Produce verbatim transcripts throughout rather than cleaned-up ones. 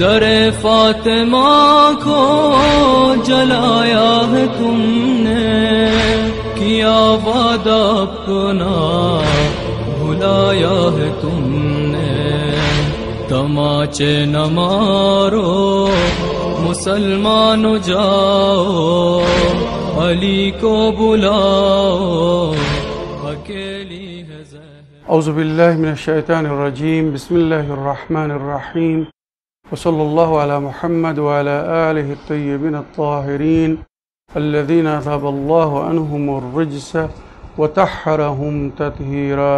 दर फातिमा को जलाया है तुमने, किया वादा अपना भुलाया है तुमने। तमाचे न मारो मुसलमान जाओ, अली को बुलाओ, अकेली है ज़हर। औज़ुबिल्लाहि मिनश्शैतानिर्रजीम, बिस्मिल्लाहिर्रहमानिर्रहीम, वसल्लल्लाहु अला मुहम्मद व अला आलिहि अत्तय्यिबिन अत्ताहिरीन, अल्लज़ीना तबल्लाहु अन्हुमुर रिज्स व तहहरहुम तत्हीरा।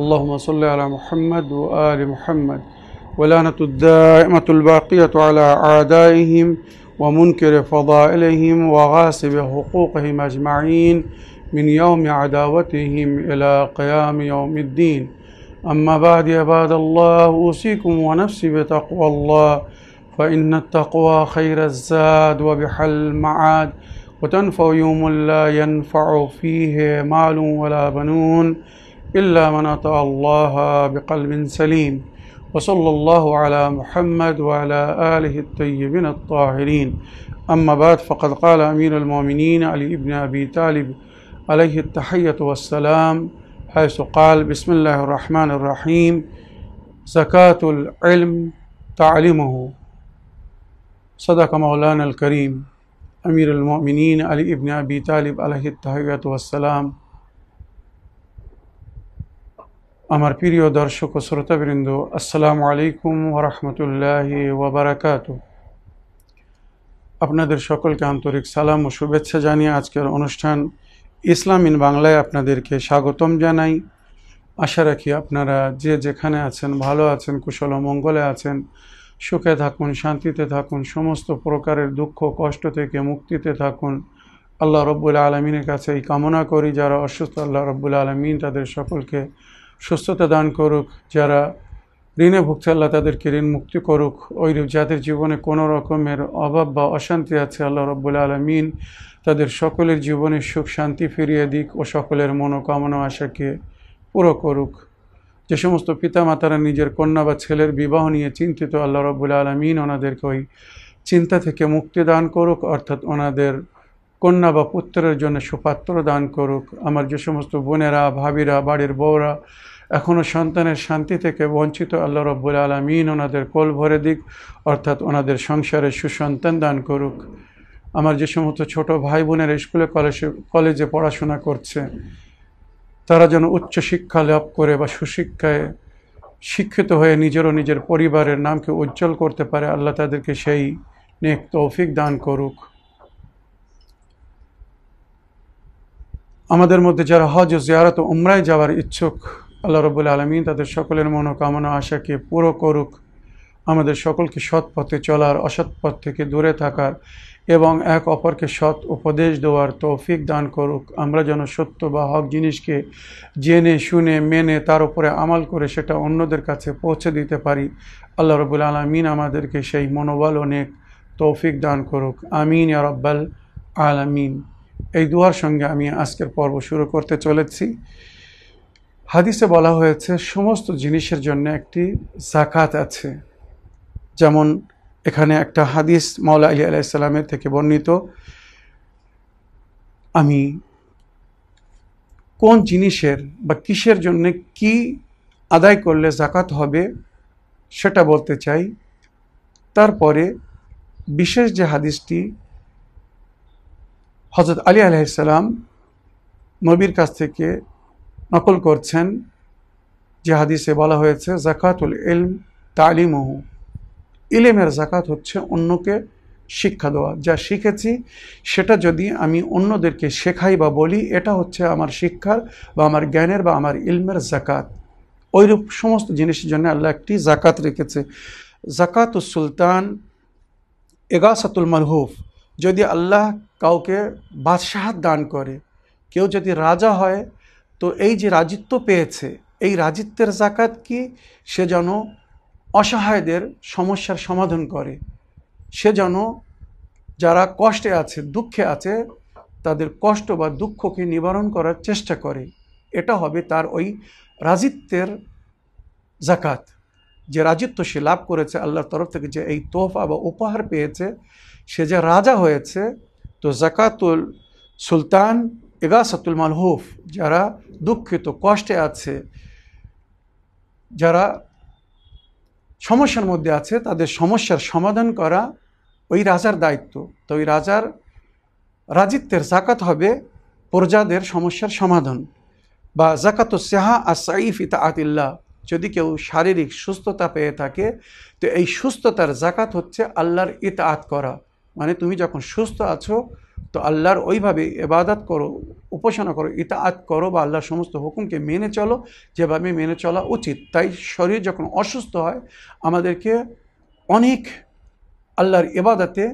अल्लाहुम्मा सल्लि अला मुहम्मद व आलि मुहम्मद। वलानतु दाइमतुल बाक़ियतु अला आदाइहिम व मुनकिर फ़दाइलिहिम व गासिब हुकूक़िहिम अजमाइन, मिन यौम अदावतिहिम इला क़ियामि यौमिद्दीन। अम्मा बाद अबादल्लाह, उसीकुम व नफ्सी बितक़्वल्लाह, फ़इन्न तक़्वा खैर ज़ाद व बिहल मआद, व तन्फ़उ यौमन ला यनफ़उ फ़ीहि मालुन वला बनून, इल्ला मन अतअल्लाह बिक़ल्बिन सलीम। व सल्लल्लाहु अला मुहम्मद व अला आलिहि अत्तय्यिबिन अत्ताहिरीन। अम्मा बाद, फ़क़द क़ाल अमीरुल मोमिनीन अली इब्न अबी तालिब अलैहि अत्तहिय्यतु वस्सलाम, حيث قال: بسم الله الرحمن الرحيم، زكاة العلم تعليمه، صدق مولانا الكريم أمير المؤمنين علي بن أبي طالب عليه التحية والسلام. أمر بيريو درشق سرطة برندو، السلام عليكم ورحمة الله وبركاته. أبنا درشقل كام توريك سلام وشوبت سجاني آجكر أنشتان ইসলাম ইন বাংলায় আপনাদেরকে স্বাগতম জানাই। আশা রাখি আপনারা যে যেখানে আছেন ভালো আছেন, কুশল মঙ্গলে আছেন, সুখে থাকুন, শান্তিতে থাকুন, সমস্ত প্রকারের দুঃখ কষ্ট থেকে মুক্তিতে থাকুন। আল্লাহ রব্বুল আলমিনের কাছে এই কামনা করি। যারা অসুস্থ, আল্লাহ রব্বুল আলমিন তাদের সকলকে সুস্থতা দান করুক। যারা ঋণে ভুগছে, আল্লাহ তাদেরকে ঋণ মুক্তি করুক। ওইরূপ যাদের জীবনে কোনো রকমের অভাব বা অশান্তি আছে, আল্লাহ রব্বুল আলমিন তাদের সকলের জীবনে সুখ শান্তি ফিরিয়ে দিক ও সকলের মনোকামনা আশাকে পুরো করুক। যে সমস্ত পিতামাতারা নিজের কন্যা বা ছেলের বিবাহ নিয়ে চিন্তিত, আল্লাহ রব্বুল আলমিন ওনাদেরকে ওই চিন্তা থেকে মুক্তি দান করুক, অর্থাৎ ওনাদের কন্যা বা পুত্রের জন্য সুপাত্র দান করুক। আমার যে সমস্ত বোনেরা, ভাবিরা, বাড়ির বউরা এখনও সন্তানের শান্তি থেকে বঞ্চিত, আল্লাহ রব্বুল আলমিন ওনাদের কোল ভরে দিক, অর্থাৎ ওনাদের সংসারে সুসন্তান দান করুক। আমার যে সমস্ত ছোটো ভাই বোনেরা স্কুলে কলেজে কলেজে পড়াশোনা করছে, তারা যেন উচ্চশিক্ষা লাভ করে বা সুশিক্ষায় শিক্ষিত হয়ে নিজের ও নিজের পরিবারের নামকে উজ্জ্বল করতে পারে, আল্লাহ তাদেরকে সেই নেক তৌফিক দান করুক। আমাদের মধ্যে যারা হজ ও জিয়ারত ও উমরায় যাওয়ার ইচ্ছুক, আল্লাহ রব্বুল আলমিন তাদের সকলের মনোকামনা আশাকে পুরো করুক। আমাদের সকলকে সৎ পথে চলার, অসৎ পথ থেকে দূরে থাকার এবং এক অপরকে সৎ উপদেশ দেওয়ার তৌফিক দান করুক। আমরা যেন সত্য বা হক জিনিসকে জেনে শুনে মেনে তার উপরে আমল করে সেটা অন্যদের কাছে পৌঁছে দিতে পারি, আল্লাহ রব্বুল আলমিন আমাদেরকে সেই মনোবল অনেক তৌফিক দান করুক। আমিন ইয়া রব্বাল আলামিন। এই দুয়ার সঙ্গে আমি আজকের পর্ব শুরু করতে চলেছি। হাদিসে বলা হয়েছে সমস্ত জিনিসের জন্য একটি যাকাত আছে। যেমন এখানে একটা হাদিস মাওলা আলী আলাইসাল্লামের থেকে বর্ণিত, আমি কোন জিনিসের বা কিসের জন্য কি আদায় করলে যাকাত হবে সেটা বলতে চাই। তারপরে বিশেষ যে হাদিসটি হযরত আলী আলাইসাল্লাম নবীর কাছ থেকে নকল করছেন, যে হাদিসে বলা হয়েছে যাকাতুল ইলম তালিমহু, ইলেমের যাকাত হচ্ছে অন্যকে শিক্ষা দেওয়া। যা শিখেছি সেটা যদি আমি অন্যদেরকে শেখাই বা বলি, এটা হচ্ছে আমার শিক্ষার বা আমার জ্ঞানের বা আমার ইলমের যাকাত। ওইরূপ সমস্ত জিনিসের জন্য আল্লাহ একটি যাকাত রেখেছে। যাকাতুস সুলতান ইগাসাতুল মালহুফ, যদি আল্লাহ কাউকে বাদশাহত দান করে, কেউ যদি রাজা হয়, তো এই যে রাজিত্ব পেয়েছে, এই রাজিত্বের যাকাত কি, সে যেন অসহায়দের সমস্যার সমাধান করে, সে যেন যারা কষ্টে আছে দুঃখে আছে তাদের কষ্ট বা দুঃখকে নিবারণ করার চেষ্টা করে। এটা হবে তার ওই রাজিত্বের যাকাত। जे राजित्य लाभ करेছে আল্লাহর तरफ থেকে যে এই तोहफा বা উপহার পেয়েছে সে যে রাজা হয়েছে তো যাকাতুল সুলতান ইগাসাতুল মালহুফ যারা দুঃখিত কষ্টে আছে যারা সমস্যার মধ্যে আছে তাদের সমস্যার সমাধান করা ওই রাজার দায়িত্ব। তো ওই রাজার রাজিত্বের যাকাত হবে প্রজাদের সমস্যার সমাধান বা যাকাতুস সিহা আস-সাইফ ইতাআতিল্লাহ যদি কেউ শারীরিক সুস্থতা পেয়ে থাকে তো এই সুস্থতার যাকাত হচ্ছে আল্লাহর ইতাআত করা মানে তুমি যখন সুস্থ আছো তো আল্লাহর ওইভাবে ইবাদত করো উপাসনা করো ইতাআত করো বা আল্লাহর সমস্ত হুকুমকে মেনে চলো যেভাবে মেনে চলা উচিত। তাই শরীর যখন অসুস্থ হয় আমাদেরকে অনেক আল্লাহর ইবাদতে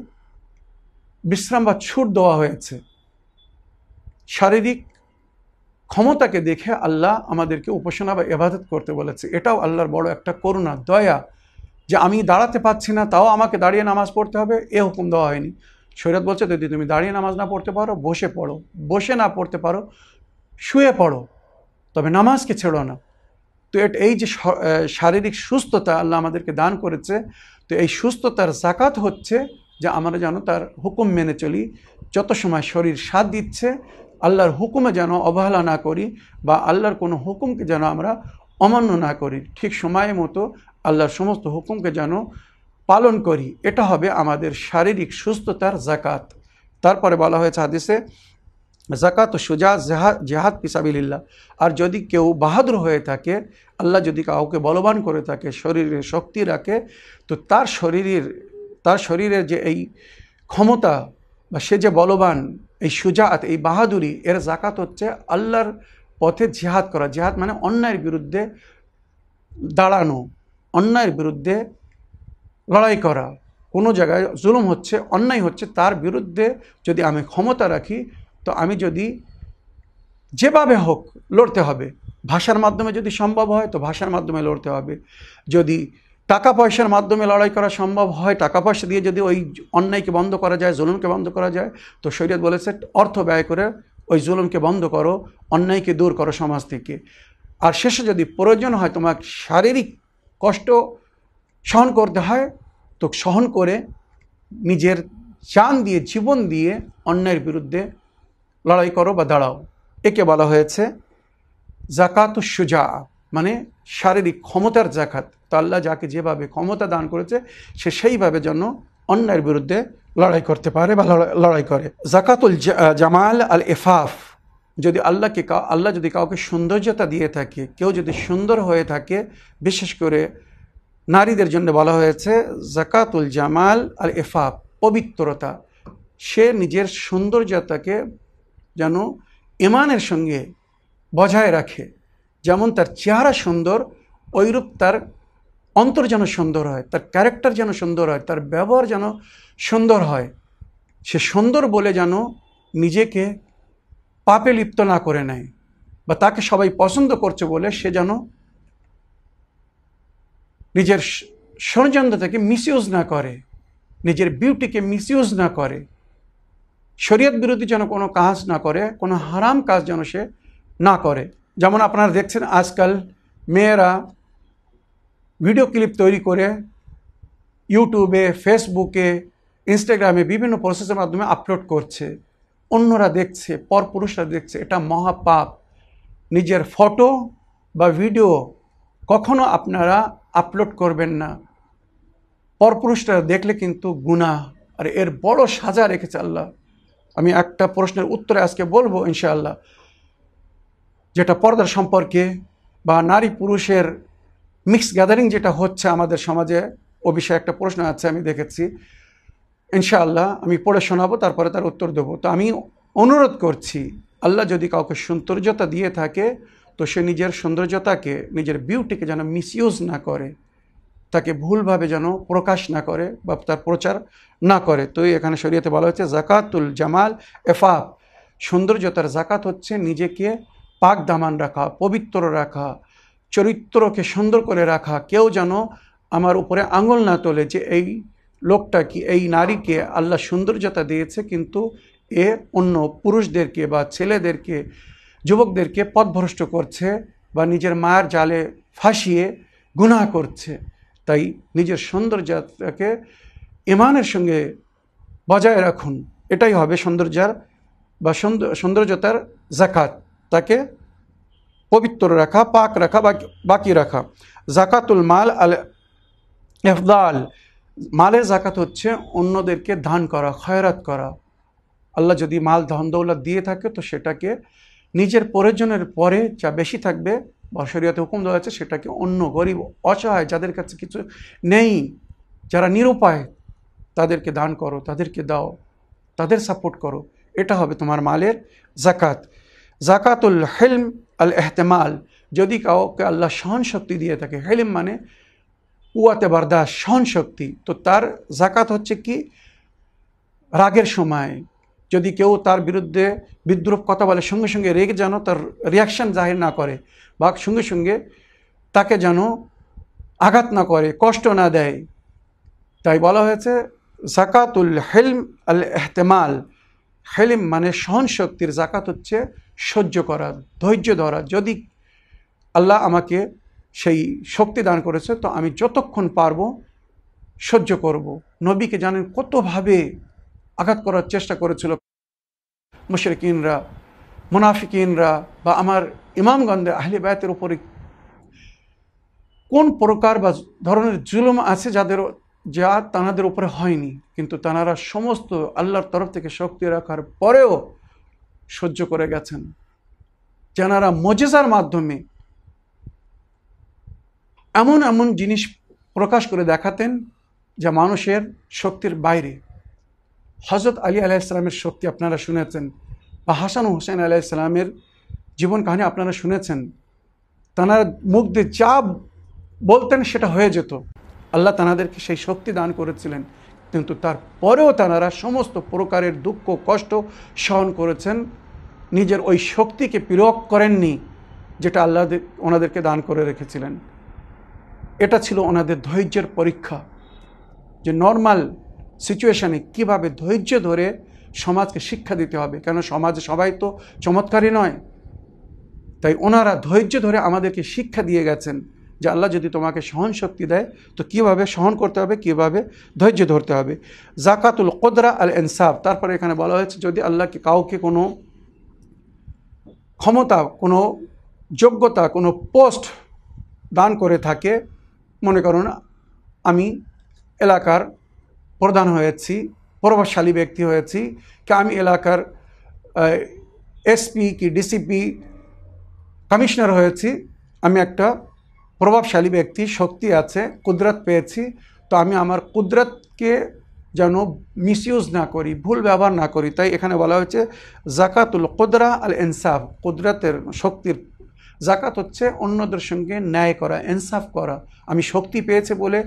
বিশ্রাম বা ছুট দেওয়া হয়েছে শারীরিক ক্ষমতাকে দেখে আল্লাহ আমাদেরকে উপাসনা বা ইবাদত করতে বলেছে। এটাও আল্লাহর বড় একটা করুণা দয়া যে আমি দাঁড়াতে পারছি না তাও আমাকে দাঁড়িয়ে নামাজ পড়তে হবে এ হুকুম দেওয়া হয়নি। শরীয়ত বলছে যদি তুমি দাঁড়িয়ে নামাজ না পড়তে পারো বসে পড়ো, বসে না পড়তে পারো শুয়ে পড়ো, তবে নামাজকে ছেড়ো না। তো এই যে শারীরিক সুস্থতা আল্লাহ আমাদেরকে দান করেছে তো এই সুস্থতার যাকাত হচ্ছে যে আমরা যেন তার হুকুম মেনে চলি যত সময় শরীর সাথ দিচ্ছে আল্লাহর হুকুমে যেন অবহেলা না করি বা আল্লাহর কোনো হুকুমকে যেন আমরা অমান্য না করি ঠিক সময় মতো আল্লাহর সমস্ত হুকুমকে যেন পালন করি এটা হবে আমাদের শারীরিক সুস্থতার যাকাত। তারপরে বলা হয়েছে হাদিসে যাকাত সুজা জিহাদ জিহাদ ফিসাবিলিল্লাহ আর যদি কেউ বাহাদুর হয়ে থাকে আল্লাহ যদি কাউকে বলবান করে থাকে শরীরে শক্তি রাখে তো তার শরীরের তার শরীরের যে এই ক্ষমতা বা সে যে বলবান এই সুজাত এই বাহাদুরি এর যাকাত হচ্ছে আল্লাহর পথে জিহাদ করা। জিহাদ মানে অন্যায়ের বিরুদ্ধে দাঁড়ানো অন্যায়ের বিরুদ্ধে লড়াই করা কোনো জায়গায় জুলুম হচ্ছে অন্যায় হচ্ছে তার বিরুদ্ধে যদি আমি ক্ষমতা রাখি তো আমি যদি যেভাবে হোক লড়তে হবে ভাষার মাধ্যমে যদি সম্ভব হয় তো ভাষার মাধ্যমে লড়তে হবে যদি টাকা পয়সার মাধ্যমে লড়াই করা সম্ভব হয় টাকা পয়সা দিয়ে যদি ওই অন্যায়কে বন্ধ করা যায় জুলুমকে বন্ধ করা যায় তো শরীয়ত বলেছে অর্থ ব্যয় করে ওই জুলুমকে বন্ধ করো অন্যায়কে দূর করো সমাজ থেকে। আর শেষে যদি প্রয়োজন হয় তোমার শারীরিক কষ্ট সহন করতে হয় তো সহন করে নিজের জান দিয়ে জীবন দিয়ে অন্যায়ের বিরুদ্ধে লড়াই করো বা দাঁড়াও। একে বলা হয়েছে যাকাতুস সুজা মানে শারীরিক ক্ষমতার যাকাত। তো আল্লাহ যাকে যেভাবে ক্ষমতা দান করেছে সে সেইভাবে যেন অন্যায়ের বিরুদ্ধে লড়াই করতে পারে বা লড়াই করে। যাকাতুল জামাল আল ইফাফ যদি আল্লাহকে আল্লাহ যদি কাউকে সৌন্দর্যতা দিয়ে থাকে কেউ যদি সুন্দর হয়ে থাকে বিশেষ করে নারীদের জন্য বলা হয়েছে যাকাতুল জামাল আল ইফাফ পবিত্রতা সে নিজের সৌন্দর্যতাকে যেন ইমানের সঙ্গে বজায় রাখে যেমন তার চেহারা সুন্দর ওইরূপ তার অন্তর যেন সুন্দর হয় তার ক্যারেক্টার যেন সুন্দর হয় তার ব্যবহার যেন সুন্দর হয় সে সুন্দর বলে যেন নিজেকে পাপে লিপ্ত না করে নেয় বা তাকে সবাই পছন্দ করছে বলে সে যেন নিজের সৌন্দর্যতাকে মিসইউজ না করে নিজের বিউটিকে মিসইউজ না করে শরীয়ত বিরোধী যেন কোনো কাজ না করে কোনো হারাম কাজ যেন সে না করে। যেমন আপনারা দেখছেন আজকাল মেয়েরা ভিডিও ক্লিপ তৈরি করে ইউটিউবে ফেসবুকে ইনস্টাগ্রামে বিভিন্ন প্রসেসের মাধ্যমে আপলোড করছে অন্যরা দেখছে পরপুরুষরা দেখছে এটা মহাপাপ। নিজের ফটো বা ভিডিও কখনো আপনারা আপলোড করবেন না পরপুরুষরা দেখলে কিন্তু গুনাহ আর এর বড় সাজা রেখেছে আল্লাহ। আমি একটা প্রশ্নের উত্তরে আজকে বলবো ইনশাআল্লাহ যেটা পর্দার সম্পর্কে বা নারী পুরুষের মিক্স গ্যাদারিং যেটা হচ্ছে আমাদের সমাজে ও বিষয়ে একটা প্রশ্ন আছে আমি দেখেছি ইনশাআল্লাহ আমি পড়ে শোনাবো তারপরে তার উত্তর দেবো। তো আমি অনুরোধ করছি আল্লাহ যদি কাউকে সৌন্দর্যতা দিয়ে থাকে তো সে নিজের সৌন্দর্যতাকে নিজের বিউটিকে যেন মিসইউজ না করে তাকে ভুলভাবে যেন প্রকাশ না করে বা তার প্রচার না করে। তো এখানে শরীয়তে বলা হচ্ছে যাকাতুল জামাল ইফাফ সৌন্দর্যতার যাকাত হচ্ছে নিজেকে পাক দামান রাখা পবিত্র রাখা চরিত্রকে সুন্দর করে রাখা কেউ যেন আমার উপরে আঙুল না তোলে যে এই লোকটা কি এই নারীকে আল্লাহ সৌন্দর্যতা দিয়েছে কিন্তু এ অন্য পুরুষদেরকে বা ছেলেদেরকে যুবকদেরকে পথভ্রষ্ট করছে বা নিজের মায়ের জালে ফাঁসিয়ে গুনাহ করছে তাই নিজের সৌন্দর্যটাকে ইমানের সঙ্গে বজায় রাখুন, এটাই হবে সৌন্দর্যের বা সৌন্দর্যতার যাকাত। তাকে পবিত্র রাখা, পাক রাখা, বাকি রাখা। যাকাতুল মাল আল ইফদাল, মালের যাকাত হচ্ছে অন্যদেরকে দান করা, খয়রাত করা। আল্লাহ যদি মাল ধন দৌলত দিয়ে থাকে তো সেটাকে নিজের প্রয়োজনের পরে যা বেশি থাকবে বা শরীয়তে হুকুম দেওয়া আছে সেটাকে অন্য গরিব অসহায় যাদের কাছে কিছু নেই, যারা নিরুপায় তাদেরকে দান করো, তাদেরকে দাও, তাদের সাপোর্ট করো, এটা হবে তোমার মালের যাকাত। যাকাতুল হিলম আল ইহতিমাল, যদি কাউকে আল্লাহ সহন শক্তি দিয়ে থাকে, হিলম মানে কুয়াতে বারদাস, সহন শক্তি, তো তার যাকাত হচ্ছে কি রাগের সময় যদি কেউ তার বিরুদ্ধে বিদ্রুপ কথা বলে সঙ্গে সঙ্গে রেগে যেন তার রিয়াকশান জাহির না করে বা সঙ্গে সঙ্গে তাকে যেন আঘাত না করে, কষ্ট না দেয়। তাই বলা হয়েছে যাকাতুল হিলম আল ইহতিমাল। হিলম মানে সহনশক্তির যাকাত হচ্ছে সহ্য করা, ধৈর্য ধরা। যদি আল্লাহ আমাকে সেই শক্তি দান করেছে তো আমি যতক্ষণ পারবো সহ্য করব। নবীকে জানেন কতভাবে আঘাত করার চেষ্টা করেছিল মুশরিকিনরা, মুনাফিকিনরা বা আমার ইমামগণদের আহলে বাইতের উপরে কোন প্রকার বা ধরনের জুলুম আছে যাদের যা তানাদের উপরে হয়নি, কিন্তু তানারা সমস্ত আল্লাহর তরফ থেকে শক্তি রাখার পরেও সহ্য করে গেছেন। যারা মুজিজার মাধ্যমে এমন এমন জিনিস প্রকাশ করে দেখাতেন যা মানুষের শক্তির বাইরে। হজরত আলী আলাইহিসসালামের শক্তি আপনারা শুনেছেন বা হাসান ও হুসাইন আলাইহিসসালামের জীবন কাহিনী আপনারা শুনেছেন, তাঁর মুখ দিয়ে যা বলতেন সেটা হয়ে যেত। আল্লাহ তাঁদেরকে সেই শক্তি দান করেছিলেন, কিন্তু তারপরেও তাঁরা সমস্ত প্রকারের দুঃখ কষ্ট সহন করেছেন, নিজের ওই শক্তিকে প্রয়োগ করেননি যেটা আল্লাহ ওনাদেরকে দান করে রেখেছিলেন। এটা ছিল ওনাদের ধৈর্যের পরীক্ষা, যে নর্মাল সিচুয়েশানে কীভাবে ধৈর্য ধরে সমাজকে শিক্ষা দিতে হবে, কেন সমাজে সবাই তো চমৎকারী নয়। তাই ওনারা ধৈর্য ধরে আমাদেরকে শিক্ষা দিয়ে গেছেন যে আল্লাহ যদি তোমাকে সহন শক্তি দেয় তো কীভাবে সহন করতে হবে, কীভাবে ধৈর্য ধরতে হবে। যাকাতুল কুদরা আল ইনসাফ, তারপরে এখানে বলা হয়েছে যদি আল্লাহকে কাউকে কোনো ক্ষমতা, কোনো যোগ্যতা, কোনো পোস্ট দান করে থাকে, মনে করুন আমি এলাকার প্রধান হয়েছি, প্রভাবশালী ব্যক্তি হয়েছি, কি আমি এলাকার এসপি কি ডিসিপি কমিশনার হয়েছি, আমি একটা প্রভাবশালী ব্যক্তি, শক্তি আছে, কুদরত পেয়েছি, তো আমি আমার কুদরতকে যেন মিসইউজ না করি, ভুল ব্যবহার না করি। তাই এখানে বলা হয়েছে যাকাতুল কুদরা আল ইনসাফ, কুদরতের শক্তির যাকাত হচ্ছে অন্যদের সঙ্গে ন্যায় করা, ইনসাফ করা। আমি শক্তি পেয়েছে বলে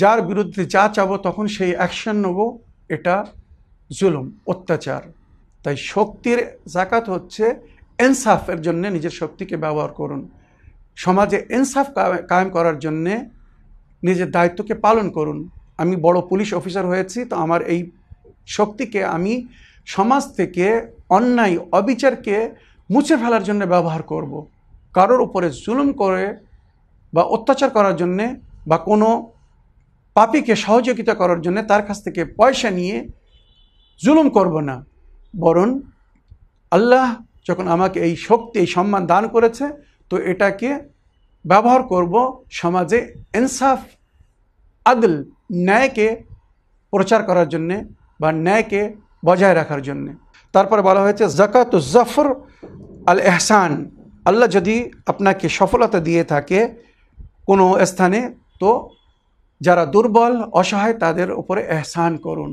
যার বিরুদ্ধে যা চাবো তখন সেই অ্যাকশন নেব, এটা জুলুম, অত্যাচার। তাই শক্তির যাকাত হচ্ছে ইনসাফের জন্য নিজের শক্তিকে ব্যবহার করুন, সমাজে ইনসাফ কায়েম করার জন্যে নিজের দায়িত্বকে পালন করুন। আমি বড় পুলিশ অফিসার হয়েছি তো আমার এই শক্তিকে আমি সমাজ থেকে অন্যায় অবিচারকে মুছে ফেলার জন্য ব্যবহার করব। কারোর উপরে জুলুম করে বা অত্যাচার করার জন্যে বা কোনো পাপীকে সহযোগিতা করার জন্য তার কাছ থেকে পয়সা নিয়ে জুলুম করব না, বরং আল্লাহ যখন আমাকে এই শক্তি, এই সম্মান দান করেছে তো এটাকে ব্যবহার করব সমাজে ইনসাফ, আদল, ন্যায়কে প্রচার করার জন্যে বা ন্যায়কে বজায় রাখার জন্যে। তারপর বলা হয়েছে যাকাতুজ জাফর আল ইহসান, আল্লাহ যদি আপনাকে সফলতা দিয়ে থাকে কোনো স্থানে তো যারা দুর্বল অসহায় তাদের উপরে ইহসান করুন,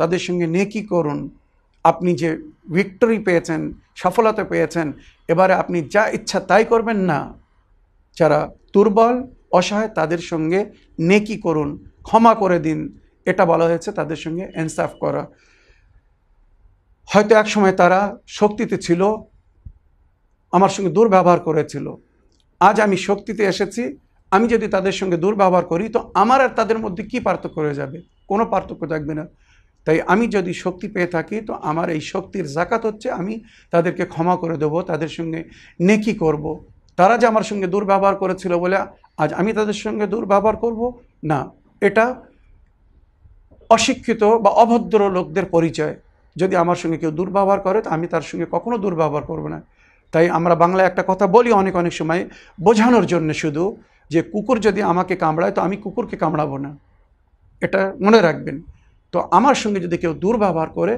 তাদের সঙ্গে নেকি করুন। আপনি যে ভিক্টরি পেয়েছেন, সফলতা পেয়েছেন, এবারে আপনি যা ইচ্ছা তাই করবেন না, যারা দুর্বল অসহায় তাদের সঙ্গে নেকি করুন, ক্ষমা করে দিন, এটা বলা হয়েছে তাদের সঙ্গে ইনসাফ করা। হয়তো এক সময় তারা শক্তিতে ছিল, আমার সঙ্গে দুর্ব্যবহার করেছিল, আজ আমি শক্তিতে এসেছি, আমি যদি তাদের সঙ্গে দুর্ব্যবহার করি তো আমার আর তাদের মধ্যে কি পার্থক্য হয়ে যাবে, কোনো পার্থক্য থাকবে না। তাই আমি যদি শক্তি পেয়ে থাকি তো আমার এই শক্তির যাকাত হচ্ছে আমি তাদেরকে ক্ষমা করে দেব, তাদের সঙ্গে নেকি করব, तारा जे आमार संगे दुर्व्यवहार करेछिलो बोले आज आमी तादेर संगे दुर्व्यवहार करब ना, एटा अशिक्षित बा अभद्र लोकदेर परिचय। यदि आमार संगे केउ दुर्व्यवहार करे तो आमी तार संगे कखनो दुर्व्यवहार करब ना। ताई आमरा बांग्लाय एकटा कथा बोली अनेक अनेक समय बोझानोर जन्य शुधु जे कुकुर यदि आमाके कामड़ाय तो आमी कुकुरके कामड़ाबो ना, एटा मने राखबेन। तो आमार संगे यदि केउ दुर्व्यवहार करे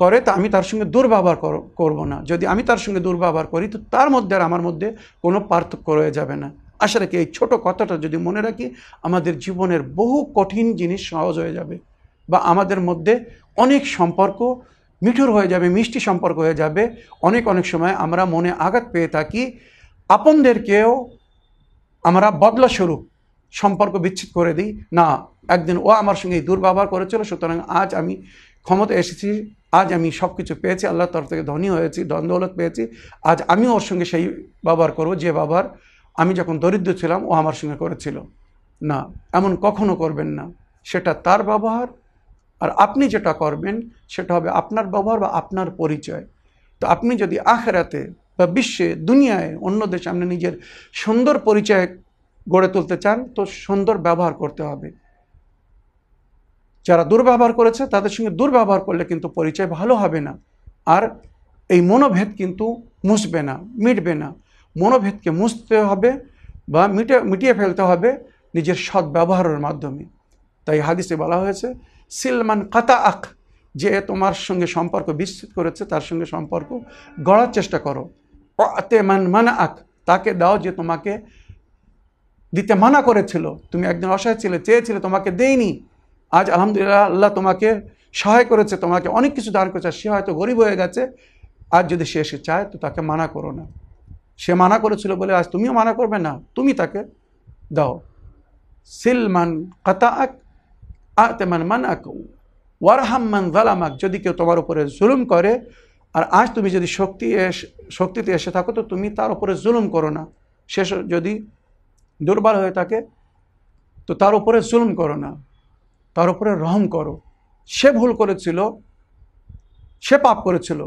करे तो आमी तार संगे दुर्व्यवहार करब ना। यदि आमी तार संगे दुर्व्यवहार करी तो तार मध्य और आमार मध्य कोनो पार्थक्य रये जाबे ना। आशा राखी एई छोटो कथाटा यदि मने राखी आमादेर जीवनेर बहु कठिन जिनिस सहज हये जाबे बा आमादेर मध्य अनेक सम्पर्क मिठुर हये जाबे, मिष्टि सम्पर्क हये जाबे। अनेक अनेक समय आमरा मने आघात पेये थाकि, आपनदेरकेओ आमरा बदला स्वरूप सम्पर्क विच्छेद करे दिई ना, एकदिन ओ आमार संगे दुर्व्यवहार करेछिलो सुतरां आज आमी क्षमता एसेछि, आज आमी सबकिछु पेयेछि, आल्लाहर तरफ थेके धनी हयेछि, धन दौलत पेयेछि, आज आमी ओर संगे सेई व्यवहार करब जे व्यवहार आमी जखन दरिद्र छिलाम ओ आमार संगे करेछिलो ना। एमन कखनो करबेन ना, सेटा तार व्यवहार और आपनी जेटा करबेन सेटा हबे आपनार व्यवहार बा आपनार परिचय। तो आपनी यदि आखिराते बा विश्वे दुनियाय अन्यदेर सामने निजेर सुंदर परिचय गड़े तुलते चान तो सुंदर व्यवहार करते हबे। যারা দুর্ব্যবহার করেছে তাদের সঙ্গে দুর্ব্যবহার করলে কিন্তু পরিচয় ভালো হবে না, আর এই মনোভেদ কিন্তু মুছবে না, মিটবে না। মনোভেদকে মুছতে হবে বা মিটে মিটিয়ে ফেলতে হবে নিজের সৎ ব্যবহারের মাধ্যমে। তাই হাদিসে বলা হয়েছে সিলমান কাতাআক, যে তোমার সঙ্গে সম্পর্ক বিচ্ছেদ করেছে তার সঙ্গে সম্পর্ক গড়ার চেষ্টা করো। আতে মান মানাআক, তাকে দাও যে তোমাকে দিতে মানা করেছিল, তুমি একদিন অসহায় ছিলে, চেয়েছিলে, তোমাকে দেইনি। आज আলহামদুলিল্লাহ আল্লাহ তোমাকে সহায় করেছে, তোমাকে অনেক কিছু দান করেছে। সে হয়তো গরিব হয়ে গেছে, আজ যদি সে এসে চায় তো তাকে মানা করো না। সে মানা করেছিল বলে আজ তুমিও মানা করবে না, তুমি তাকে দাও। সিলমান কাতাআক আতে মান মানাক ওয়ারহাম মান যালামাক, যদি কেউ তোমার উপরে জুলুম করে আর আজ তুমি যদি শক্তি শক্তিতে এসে থাকো তো তুমি তার উপরে জুলুম করো না। সে যদি দুর্বল হয়ে থাকে তো তার উপরে জুলুম করো না, তার উপরে রহম করো। সে ভুল করেছিল, সে পাপ করেছিল,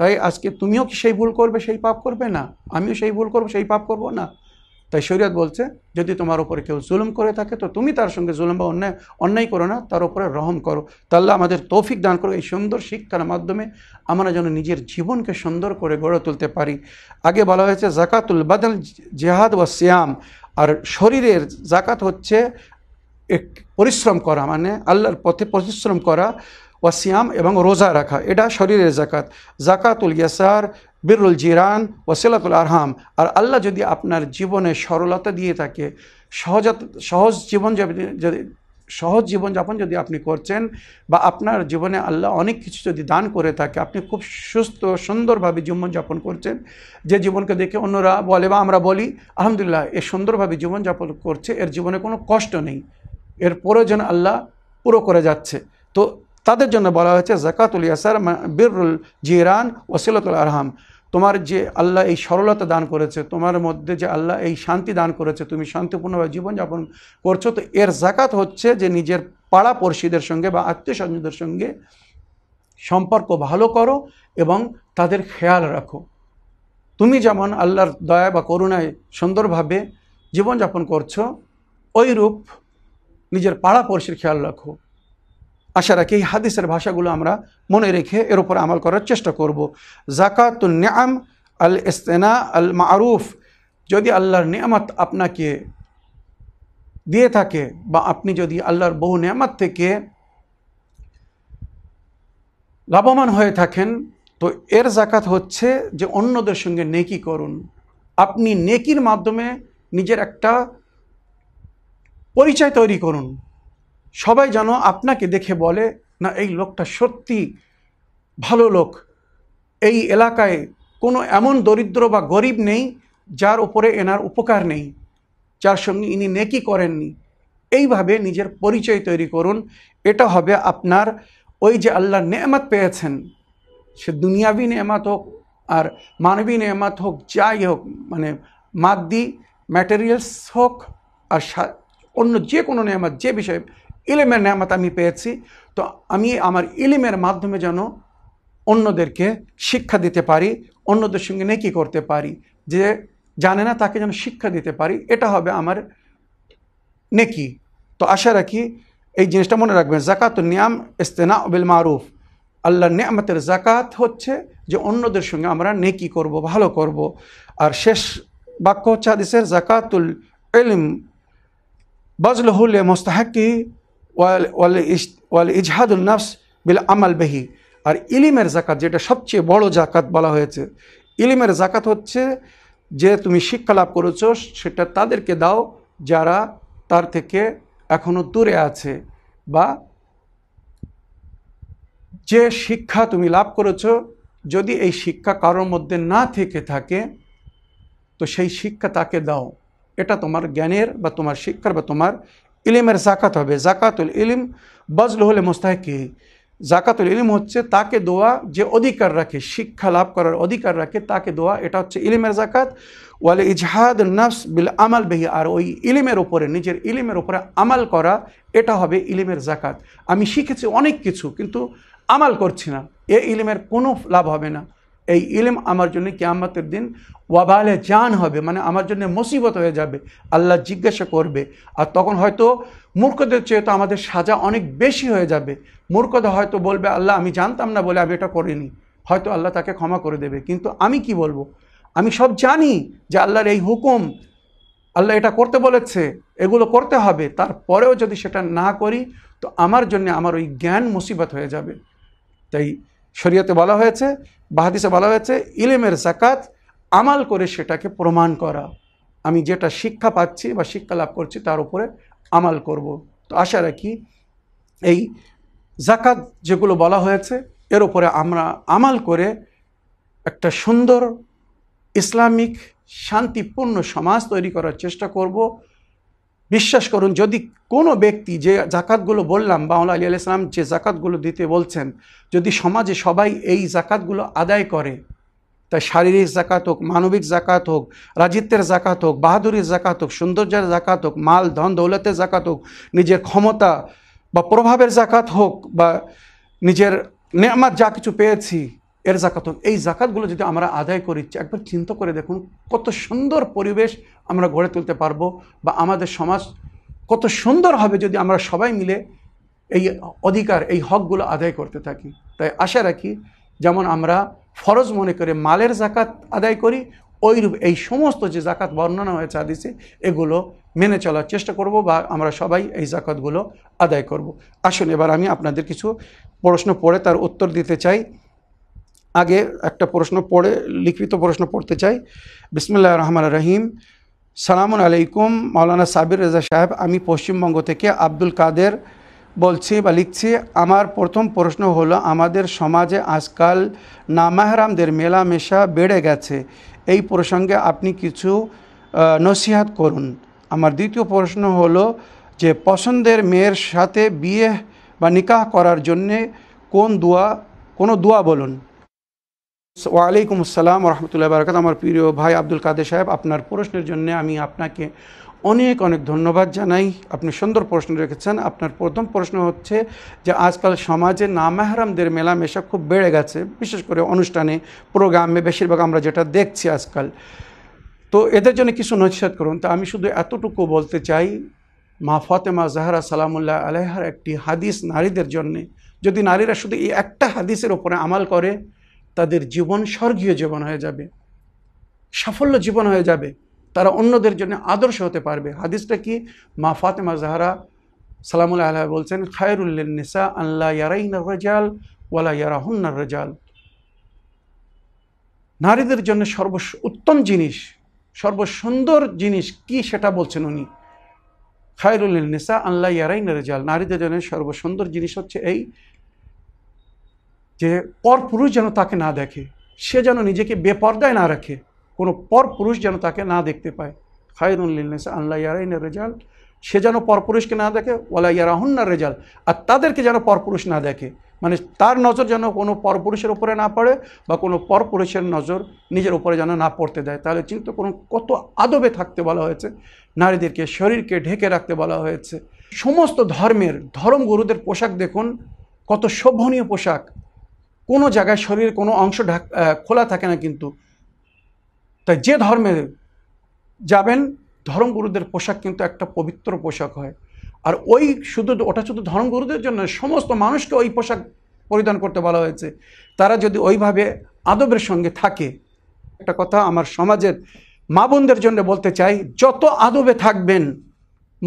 তাই আজকে তুমিও কি সেই ভুল করবে, সেই পাপ করবে না? আমিও সেই ভুল করব, সেই পাপ করব না। তাই শরীয়ত বলছে যদি তোমার উপরে কেউ জুলুম করে থাকে তো তুমি তার সঙ্গে জুলুম বা অন্যায় অন্যায় করো না, তার উপরে রহম করো। তাহলে আমাদের তৌফিক দান করো এই সুন্দর শিক্ষার মাধ্যমে আমরা যেন নিজের জীবনকে সুন্দর করে গড়ে তুলতে পারি। আগে বলা হয়েছে জাকাতুল বাদাল, জিহাদ ওয়া সিয়াম, আর শরীরের জাকাত হচ্ছে एक परिश्रम करा माने आल्लाहर पथे परिश्रम करा, वा सियाम एवं रोजा रखा, एटा शरीरेर जाकात। जाकातुल यासार, बिरुल जिरान, वसिलातुल अरहाम। और आल्लाह यदि आपनार जीवने सरलता दिए थाके, सहज सहज जीवन सहज जीवन यापन यदि आपनि करछेन बा आपनार जीवने आल्लाह अनेक किछु यदि दान करे थाके, आपनि खूब सुस्थ सुंदरभावे जीवन यापन करछेन, जे जीवनके देखे अन्यरा बोले बा आमरा बोली आलহামদুলিল্লাহ ए सुंदरभावे जीवन यापन करछे, एर जीवने कोनो कष्ट नेই, एर प्रयोजन आल्लाह पुरो करे जाच्छे। तो तादेर जन्य बला हयेछे जाकातुल यासार बिरुल जिरान वसिलातुल अरहाम। तुम्हार जे आल्लाह এই सरलता दान করেছে, তোমার মধ্যে যে আল্লাহ এই শান্তি দান করেছে, তুমি শান্তিপূর্ণভাবে জীবন যাপন করছো, তো এর যাকাত হচ্ছে যে নিজের পাড়া পড়শিদের সঙ্গে বা আত্মীয় স্বজনদের সঙ্গে সম্পর্ক ভালো করো এবং তাদের খেয়াল রাখো। তুমি যেমন আল্লাহর দয়া বা করুণায় সুন্দরভাবে জীবন যাপন করছো, ওইরূপ নিজের পাড়া পড়শির খেয়াল রাখো। आशा रखी हादिसर भाषागुलो आमरा मने रेखे एर उपर आमल करार चेष्टा करब। जाकातुन नियाम अल इस्तिना अल मारूफ, यदि आल्लाहर नियामत आपनाके दिए थाके बा आपनि यदि आल्लाहर बहु नियामत थेके लाभवान हये थाकेन तो एर जाकात हच्छे जे अन्यदेर संगे नेकी करुन। आपनि नेकिर माध्यमे निजेर एकटा परिचय तैरी करुन, সবাই জানো আপনাকে দেখে বলে না এই লোকটা সত্যি ভালো লোক, এই এলাকায় কোনো এমন দরিদ্র বা গরিব নেই যার উপরে এনার উপকার নেই, যার সঙ্গে ইনি নেকি করেননি। এইভাবে নিজের পরিচয় তৈরি করুন। এটা হবে আপনার ওই যে আল্লাহর নেয়ামত পেয়েছেন, সে দুনিয়াবি নেয়ামত হোক আর মানবী নেয়ামত হোক, যাই হোক মানে মাদ্দি ম্যাটেরিয়ালস হোক আর অন্য যে কোনো নেয়ামত, যে বিষয়ে ইলমের নিয়ামত আমি পেয়েছি তো আমি আমার ইলমের মাধ্যমে যেন অন্যদেরকে শিক্ষা দিতে পারি, অন্যদের সঙ্গে নেকি করতে পারি। যে जाने ना ताकि जान शिक्षा दीते पारी एटा होबे आमार नेकी। तो आशा रखी এই জিনিসটা মনে রাখবেন। যাকাতুন নিয়াম ইসতিনা বিল মারুফ, আল্লাহর নিয়ামতের যাকাত হচ্ছে যে অন্যদের সঙ্গে আমরা নেকি করব, ভালো করব। আর শেষ বাক্য হচ্ছে হাদিসের যাকাতুল ইলম বাজলহু লি মুস্তাহিকি ওয়াল ওয়াল ইজহাদুন নাফস বিল আমাল বিহি। আর ইলমের যাকাত যেটা সবচেয়ে বড় যাকাত বলা হয়েছে, ইলমের যাকাত হচ্ছে যে তুমি শিক্ষা লাভ করেছো সেটা তাদেরকে দাও যারা তার থেকে एखोनो दूरे आछे, बा जे शिक्षा तुमी लाभ करेछो यदि एई शिक्षा कारोर मध्य ना थेके थाके तो सेई शिक्षा ताके दाओ। एटा तोमार ज्ञानेर बा तोमार शिक्षार बा तोमार इलमेर जाकात होबे। जाकातुल इलम बजलुहुल मुस्ताहिकी, जाकातुल इलम होच्छे ताके देओया जे अधिकार राखे, शिक्षा लाभ करार अधिकार राखे ताके देओया, एटा होच्छे इलमेर जाकात। वाले इजहाद नफ्स बिल अमल बिही, और ओई इलिमेर ओपरे निजेर इलिमेर ओपरे अमल करा एटा हबे इलिमेर जाकात। आमी शिखेछि अनेक किछु किन्तु अमल करछि ना, ए इलिमेर कोनो लाभ हबे ना। ए इलिम आमार जन्य कियामतेर दिन वाबाले जान हबे, माने आमार जन्य मुसीबत हये जाबे। आल्लाह जिज्ञासा करबे और तखन हयतो मूर्खदेर चेये तो आमादेर सजा अनेक बेशी हये जाबे। मूर्खदा हयतो बोलबे आल्लाह आमी जानताम ना बोले आमी एटा करिनि, हयतो आल्लाह ताके क्षमा करे देबे। किन्तु आमी कि बोलबो, आमी सब जानी जे आल्लाहर एई हुकुम, आल्लाह एटा करते बोलेछे, एगुलो करते हबे, तारपरेओ जदि सेटा ना करी तो आमार जन्य आमार ओई ज्ञान मुसीबत हये जाबे। ताई शरियते बला हयेछे, हादिसे बला हयेछे इलमेर जाकात आमाल करे सेटाके प्रमाण करा। आमी जेटा शिक्षा पाच्छि बा शिक्षा लाभ करछि तार उपरे आमाल करब। तो आशा राखी एई जाकात जेगुलो बला हयेछे एर उपरे आमरा आमाल करे एकटा सुंदर इस्लामिक शांतिपूर्ण समाज तैरी करार चेष्टा करब। विश्वास करुन यदि कोनो व्यक्ति जे जाकातगुलो बोललाम बा आलि आलाइहिस सालाम जे जाकातगुलो दीते बोलछेन, यदि समाजे सबाई एई जाकातगुलो आदाय करे, ता शारीरिक जाकात होक, मानविक जाकात होक, राजित्वेर जाकात होक, बाहादुरिर जाकात होक, सौंदर्येर जाकात होक, माल धन दौलतेर जाकात होक, निजेर क्षमता बा प्रभावेर जाकात होक, बा निजेर नेयामत जा किछु पेयेछि एर जाकात होक, एई जाकातगुलो यदि आमरा आदाय करी एकबार चिंता करे देखुन कत सुंदर परिवेश आमरा गड़े तुलते पारबो, बा आमादेर समाज कत सुंदर हबे यदि आमरा सबाई मिले एई अधिकार एई हकगुलो आदाय करते थाकि। ताई आशा राखी जेमन आमरा फरज मने करे मालेर जाकात आदाय करी, ओइरूप एई समस्त जे जाकात बर्णना हयेछे हादिसे एगुलो मेने चलार चेष्टा करब, बा आमरा सबाई एई जाकातगुलो आदाय करब। आसुन एबार आमि आपनादेर किछु प्रश्न पड़े तार उत्तर दिते चाइ। आगे एक प्रश्न पढ़े लिखित तो प्रश्न पढ़ते चाई। बिस्मिल्लाह रहमान रहीम। सलामुन अलैकुम मौलाना साबिर रजा साहेब, आमी पश्चिम बंग थेके आब्दुल कादेर बोलछि बा लिखछि। आमार प्रथम प्रश्न हलो, आमादेर समाजे आजकल नामाहरामदेर मेलामेशा बेड़े गेछे, एई प्रसंगे आपनी किछु नसीहत करुन। आमार द्वितीय प्रश्न हलो जे पसंदेर मेयेर साथे बिये बा निकाह करार जन्य कोन दुआ कोनो दुआ बोलुन। वालेकुम अस्सलाम व रहमतुल्लाहि व बाराकातुहू। आमार प्रिय भाई आब्दुल कादेर साहेब, आपनार प्रश्नेर जन्य आमी आपनाके अनेक अनेक धन्यवाद जानाई। आपनि सुंदर प्रश्न रेखेछेन। आपनार प्रथम प्रश्न हच्छे जे आजकल समाजे नामाहरामदेर मेलामेशा खूब बेड़े गेछे, विशेष करे अनुष्ठाने प्रोग्रामे बेशिरभाग आमरा जेटा देखछि आजकल, तो एदेर जन्य किछु नसीहत करुन। तो आमी शुधु एतटुकु बोलते चाइ, मा फातेमा ज़हरा सालामुल्लाह आलैहार एकटि हादिस नारीदेर जन्य, यदि नारीरा शुधु एई एकटा हादिसेर उपरे आमाल करे तादेर जीवन स्वर्गीय जीवन हो जाए, साफल्य जीवन हो जाए, तारा अन्यदेर जन्य आदर्श होते पारबे। हादिसटा कि मा फातेमा ज़हरा सलामुल्लाह अलैहा बोलছেন, খায়রুল লিন-নিসা আন লা ইয়ারাইনা রিজাল ওয়া লা ইয়ারাহুন্না রিজাল। নারীদের জন্য সর্বোত্তম জিনিস, সর্বসুন্দর জিনিস কি সেটা বলছেন উনি। খায়রুল লিন-নিসা আন লা ইয়ারাইনা রিজাল, নারীদের জন্য সর্বসুন্দর জিনিস হচ্ছে এই যে পরপুরুষ যেন তাকে না দেখে, সে যেন নিজেকে বেপরদায় না রাখে, কোনো পরপুরুষ যেন তাকে না দেখতে পায়। খায়রুল লিন-নিসা আন লা ইয়ারাইনা রিজাল, সে যেন পরপুরুষকে না দেখে, ওয়া লা ইয়ারাহুন্না রিজাল, আর তাদেরকে যেন পরপুরুষ না দেখে, মানে তার নজর যেন কোনো পরপুরুষের উপরে না পড়ে বা কোনো পরপুরুষের নজর নিজের উপরে যেন না পড়তে দেয়। তাহলে চিন্তা করুন কত আদবে থাকতে বলা হয়েছে, নারীদেরকে শরীরকে ঢেকে রাখতে বলা হয়েছে। সমস্ত ধর্মের ধর্মগুরুদের পোশাক দেখুন কত শোভনীয় পোশাক, कोनो जगह शरीर कोनो अंश खोला थाके ना, किन्तु ताई जे धर्मे যাবেন ধর্মগুরুদের পোশাক কিন্তু একটা পবিত্র পোশাক হয় আর ওই শুধু ওটা শুধু ধর্মগুরুদের জন্য সমস্ত মানুষকে ওই পোশাক পরিধান করতে বলা হয়েছে তারা যদি ওইভাবে আদবের সঙ্গে থাকে একটা কথা আমার সমাজের মা বোনদের জন্য বলতে চাই যত আদবে থাকবেন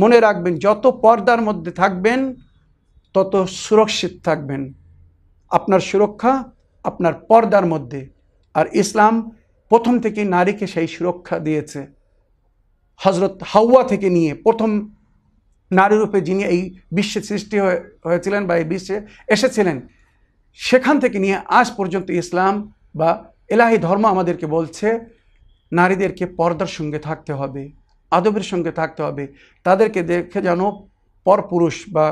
মনে রাখবেন যত পর্দার মধ্যে থাকবেন তত সুরক্ষিত থাকবেন আপনার সুরক্ষা আপনার পর্দার মধ্যে আর ইসলাম প্রথম থেকে নারীকে সেই সুরক্ষা দিয়েছে হযরত হাওয়া থেকে নিয়ে প্রথম নারী রূপে যিনি এই বিশ্বে সৃষ্টি হয়েছিলেন বা এই বিশ্বে এসেছিলেন সেখান থেকে নিয়ে আজ পর্যন্ত ইসলাম বা ইলাহি ধর্ম আমাদেরকে বলছে নারীদেরকে পর্দার সঙ্গে থাকতে হবে আদবের সঙ্গে থাকতে হবে তাদেরকে দেখে যেন পরপুরুষ বা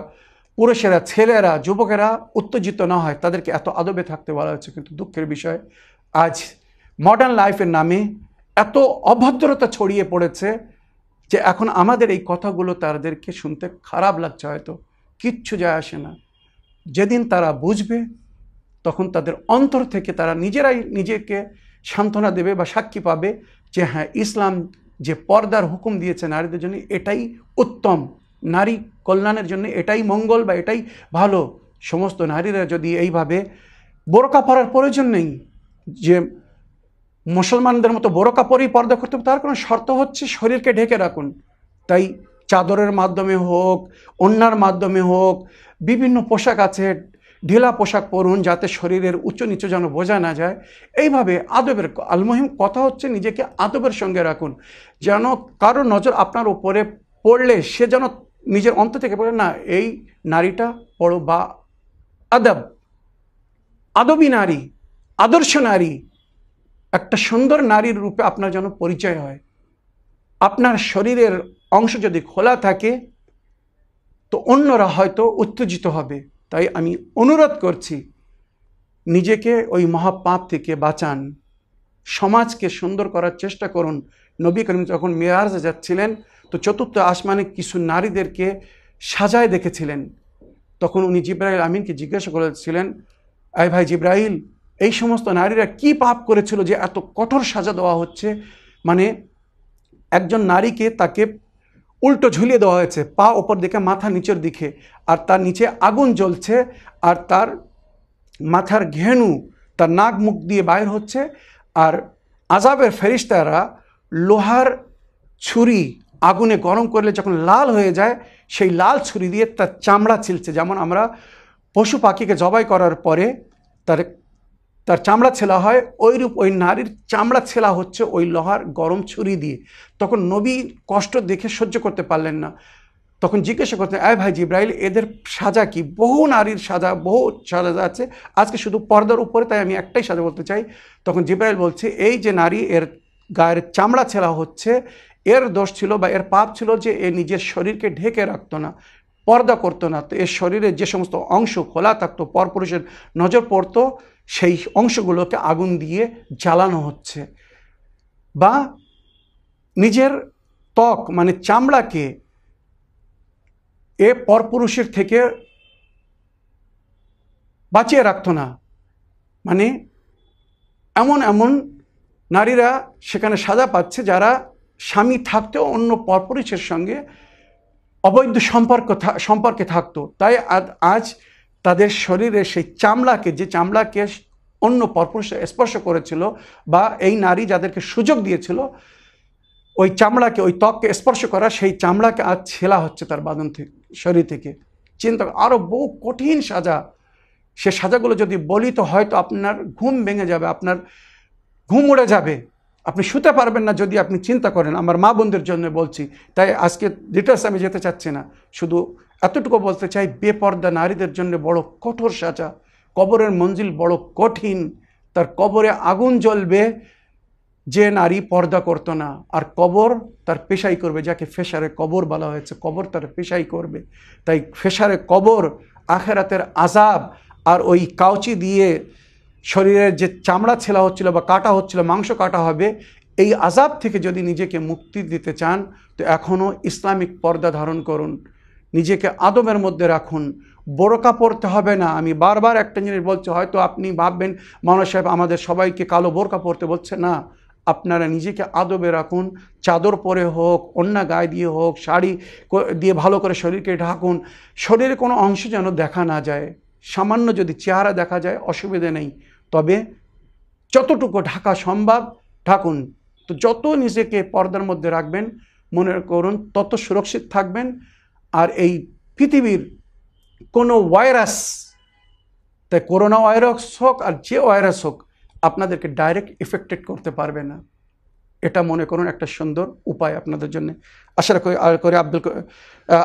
পুরুষেরা ছেলেরা যুবকেরা উত্তেজিত না হয় তাদেরকে এত আদবে থাকতে বলা হচ্ছে কিন্তু দুঃখের বিষয় আজ মডার্ন লাইফের নামে এত অভদ্রতা ছড়িয়ে পড়েছে যে এখন আমাদের এই কথাগুলো তাদেরকে শুনতে খারাপ লাগছে হয়তো কিচ্ছু যায় আসে না যেদিন তারা বুঝবে তখন তাদের অন্তর থেকে তারা নিজেরাই নিজেকে সান্ত্বনা দেবে বা সাক্ষী পাবে যে হ্যাঁ ইসলাম যে পর্দার হুকুম দিয়েছে নারীদের জন্য এটাই উত্তম নারী কল্যাণের জন্য এটাই মঙ্গল বা এটাই ভালো সমস্ত নারীরা যদি এইভাবে বোরকা পরার প্রয়োজন নেই যে মুসলমানদের মতো বোরকা পরেই পর্দা করতে হবে তার কোনো শর্ত হচ্ছে শরীরকে ঢেকে রাখুন তাই চাদরের মাধ্যমে হোক ওড়নার মাধ্যমে হোক বিভিন্ন পোশাক আছে ঢিলা পোশাক পরুন যাতে শরীরের উচ্চ নিচু যেন বোঝা না যায় এইভাবে আদবের আলমহিম কথা হচ্ছে নিজেকে আদবের সঙ্গে রাখুন যেন কারো নজর আপনার উপরে পড়লে সে যেন নিজের অন্ত থেকে বলে না এই নারীটা পড়ো বা আদব আদবী নারী আদর্শ নারী একটা সুন্দর নারীর রূপে আপনার যেন পরিচয় হয় আপনার শরীরের অংশ যদি খোলা থাকে তো অন্যরা হয়তো উত্তেজিত হবে তাই আমি অনুরোধ করছি নিজেকে ওই মহাপাপ থেকে বাঁচান সমাজকে সুন্দর করার চেষ্টা করুন নবী করিম যখন মিরাজে যাচ্ছিলেন তো চতুর্থ আসমানে কিছু নারীদেরকে সাজায় দেখেছিলেন তখন উনি জিব্রাইল আমিনকে জিজ্ঞাসা করেছিলেন আয় ভাই জিব্রাইল এই সমস্ত নারীরা কি পাপ করেছিল যে এত কঠোর সাজা দেওয়া হচ্ছে মানে একজন নারীকে তাকে উল্টো ঝুলিয়ে দেওয়া হয়েছে পা উপর দিকে মাথা নিচের দিকে আর তার নিচে আগুন জ্বলছে আর তার মাথার ঘেনু তার নাক মুখ দিয়ে বাইর হচ্ছে আর আযাবের ফেরেশতারা লোহার ছুরি আগুনে গরম করলে যখন লাল হয়ে যায় সেই লাল ছুরি দিয়ে তার চামড়া ছিলছে যেমন আমরা পশু পাখিকে জবাই করার পরে তার তার চামড়া ছেলা হয় ওইরূপ ওই নারীর চামড়া ছেলা হচ্ছে ওই লোহার গরম ছুরি দিয়ে তখন নবী কষ্ট দেখে সহ্য করতে পারলেন না তখন জিজ্ঞাসা করতেন আয় ভাই জিব্রাইল এদের সাজা কি বহু নারীর সাজা বহু সাজা আছে আজকে শুধু পর্দার উপরে তাই আমি একটাই সাজা বলতে চাই তখন জিব্রাইল বলছে এই যে নারী এর গায়ের চামড়া ছেলা হচ্ছে এর দোষ ছিল বা এর পাপ ছিল যে এ নিজের শরীরকে ঢেকে রাখতো না পর্দা করতো না তো এর শরীরের যে সমস্ত অংশ খোলা থাকতো পরপুরুষের নজর পড়তো সেই অংশগুলোকে আগুন দিয়ে জ্বালানো হচ্ছে বা নিজের ত্বক মানে চামড়াকে এ পরপুরুষের থেকে বাঁচিয়ে রাখতো না মানে এমন এমন নারীরা সেখানে সাজা পাচ্ছে যারা স্বামী থাকতেও অন্য পরপুরুষের সঙ্গে অবৈধ সম্পর্ক সম্পর্কে থাকতো তাই আজ তাদের শরীরে সেই চামড়াকে যে চামড়াকে অন্য পরপুরুষ স্পর্শ করেছিল বা এই নারী যাদেরকে সুযোগ দিয়েছিল ওই চামড়াকে ওই ত্বককে স্পর্শ করা সেই চামড়াকে আজ ছেলা হচ্ছে তার বাঁধন থেকে শরীর থেকে চিন্তা আরও বহু কঠিন সাজা সে সাজাগুলো যদি বলি তো হয়তো আপনার ঘুম ভেঙে যাবে আপনার ঘুম উড়ে যাবে আপনি শুতে পারবেন না যদি আপনি চিন্তা করেন আমার মা বোনদের জন্য বলছি তাই আজকে ডিটেলস আমি যেতে চাচ্ছি না শুধু এতটুকু বলতে চাই বেপর্দা নারীদের জন্য বড় কঠোর সাজা কবরের মঞ্জিল বড় কঠিন তার কবরে আগুন জ্বলবে যে নারী পর্দা করতো না আর কবর তার পেশাই করবে যাকে ফেসারে কবর বলা হয়েছে কবর তার পেশাই করবে তাই ফেসারে কবর আখেরাতের আযাব আর ওই কাউচি দিয়ে শরীরের যে চামড়া ছেলা হচ্ছিল বা কাটা হচ্ছিল মাংস কাটা হবে এই আযাব থেকে যদি নিজেকে মুক্তি দিতে চান তো এখনও ইসলামিক পর্দা ধারণ করুন নিজেকে আদবের মধ্যে রাখুন বোরকা পরতে হবে না আমি বারবার একটা জিনিস বলছি হয়তো আপনি ভাববেন মাওলানা সাহেব আমাদের সবাইকে কালো বোরকা পরতে বলছে না अपनारा निजेके आदबे राखुन। चादर परे होक, ओन्ना गाए दिए होक, शाड़ी दिए भालो करे शरीरके ढाकुन, शरीरे कोनो अंश जेन देखा ना जाए। सामान्य यदि चेहरा देखा जाए असुविधा नहीं, तबे যতটুকু ঢাকা সম্ভব ঢাকুন। তো যত নিজেকে পর্দার মধ্যে রাখবেন মনে করুন তত সুরক্ষিত থাকবেন। আর এই পৃথিবীর কোনো ভাইরাস, তাই করোনা ভাইরাস হোক আর যে ভাইরাস হোক, আপনাদেরকে ডাইরেক্ট এফেক্টেড করতে পারবে না। এটা মনে করুন একটা সুন্দর উপায় আপনাদের জন্য। আশা করি আব্দুল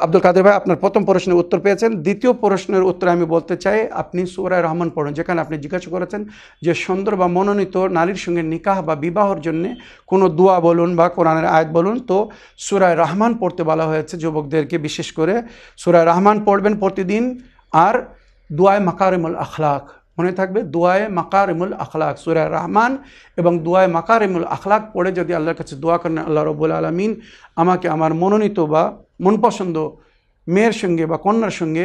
আব্দুল কাদের ভাই আপনার প্রথম প্রশ্নের উত্তর পেয়েছেন। দ্বিতীয় প্রশ্নের উত্তরে আমি বলতে চাই, আপনি সূরা রহমান পড়ুন, যেখানে আপনি জিজ্ঞাসা করেছেন যে সুন্দর বা মনোনীত নারীর সঙ্গে নিকাহ বা বিবাহর জন্য কোনো দোয়া বলুন বা কোরআনের আয়াত বলুন। তো সূরা রহমান পড়তে বলা হয়েছে যুবকদেরকে, বিশেষ করে সূরা রহমান পড়বেন প্রতিদিন। আর দোয়ায়ে মাকারিমুল আখলাক মনে থাকবে, দোয়ায়ে মাকারিমুল আখলাক, সূরা রহমান এবং দোয়ায়ে মাকারিমুল আখলাক পড়ে যদি আল্লাহর কাছে দোয়া করেন, আল্লাহ রাব্বুল আলামিন আমাকে আমার মনোনীত বা মনপছন্দ মেয়ের সঙ্গে বা কন্যার সঙ্গে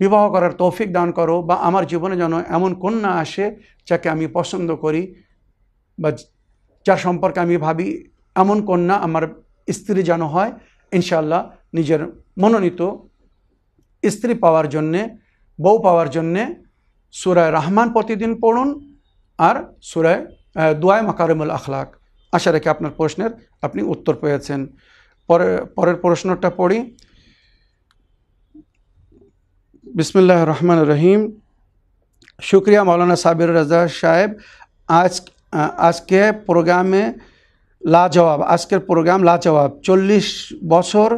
বিবাহ করার তৌফিক দান করো, বা আমার জীবনে যেন এমন কন্যা আসে যাকে আমি পছন্দ করি বা যার সম্পর্কে আমি ভাবি, এমন কন্যা আমার স্ত্রী যেন হয়, ইনশাআল্লাহ নিজের মনোনীত স্ত্রী পাওয়ার জন্যে, বউ পাওয়ার জন্যে সূরা রহমান প্রতিদিন পড়ুন আর সূরা দোয়ায়ে মাকারিমুল আখলাক। আশা রাখি আপনার প্রশ্নের আপনি উত্তর পেয়েছেন। পরে পরের প্রশ্নটা পড়ি। বিসমিল্লাহির রহমানির রহিম। শুক্রিয়া मौलाना साबिर रजा साहेब, आज आज के प्रोग्रामे लाजवाब, আজকের प्रोग्राम लाजवाब। চল্লিশ বছর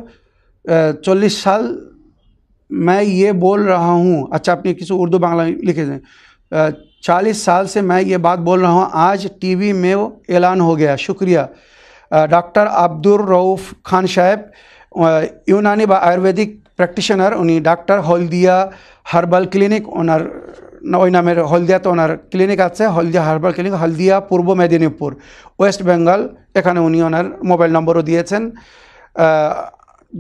চল্লিশ সাল मैं ये बोल रहा हूँ। अच्छा, आपने किसी उर्दू बांग्ला लिखे थे। चालीस साल से मैं ये बात बोल रहा हूँ, आज टीवी में वो ऐलान हो गया। शुक्रिया। डॉक्टर अब्दुल रऊफ खान साहब, यूनानी व आयुर्वेदिक प्रैक्टिशनर, उन्हीं doctor Haldia herbal clinic, owner ওই নামের হলদিয়াতে ওনার ক্লিনিক আছে, হলদিয়া হার্বাল ক্লিনিক, হলদিয়া পূর্ব মেদিনীপুর, ওয়েস্ট বেঙ্গল। এখানে উনি ওনার মোবাইল নম্বরও দিয়েছেন,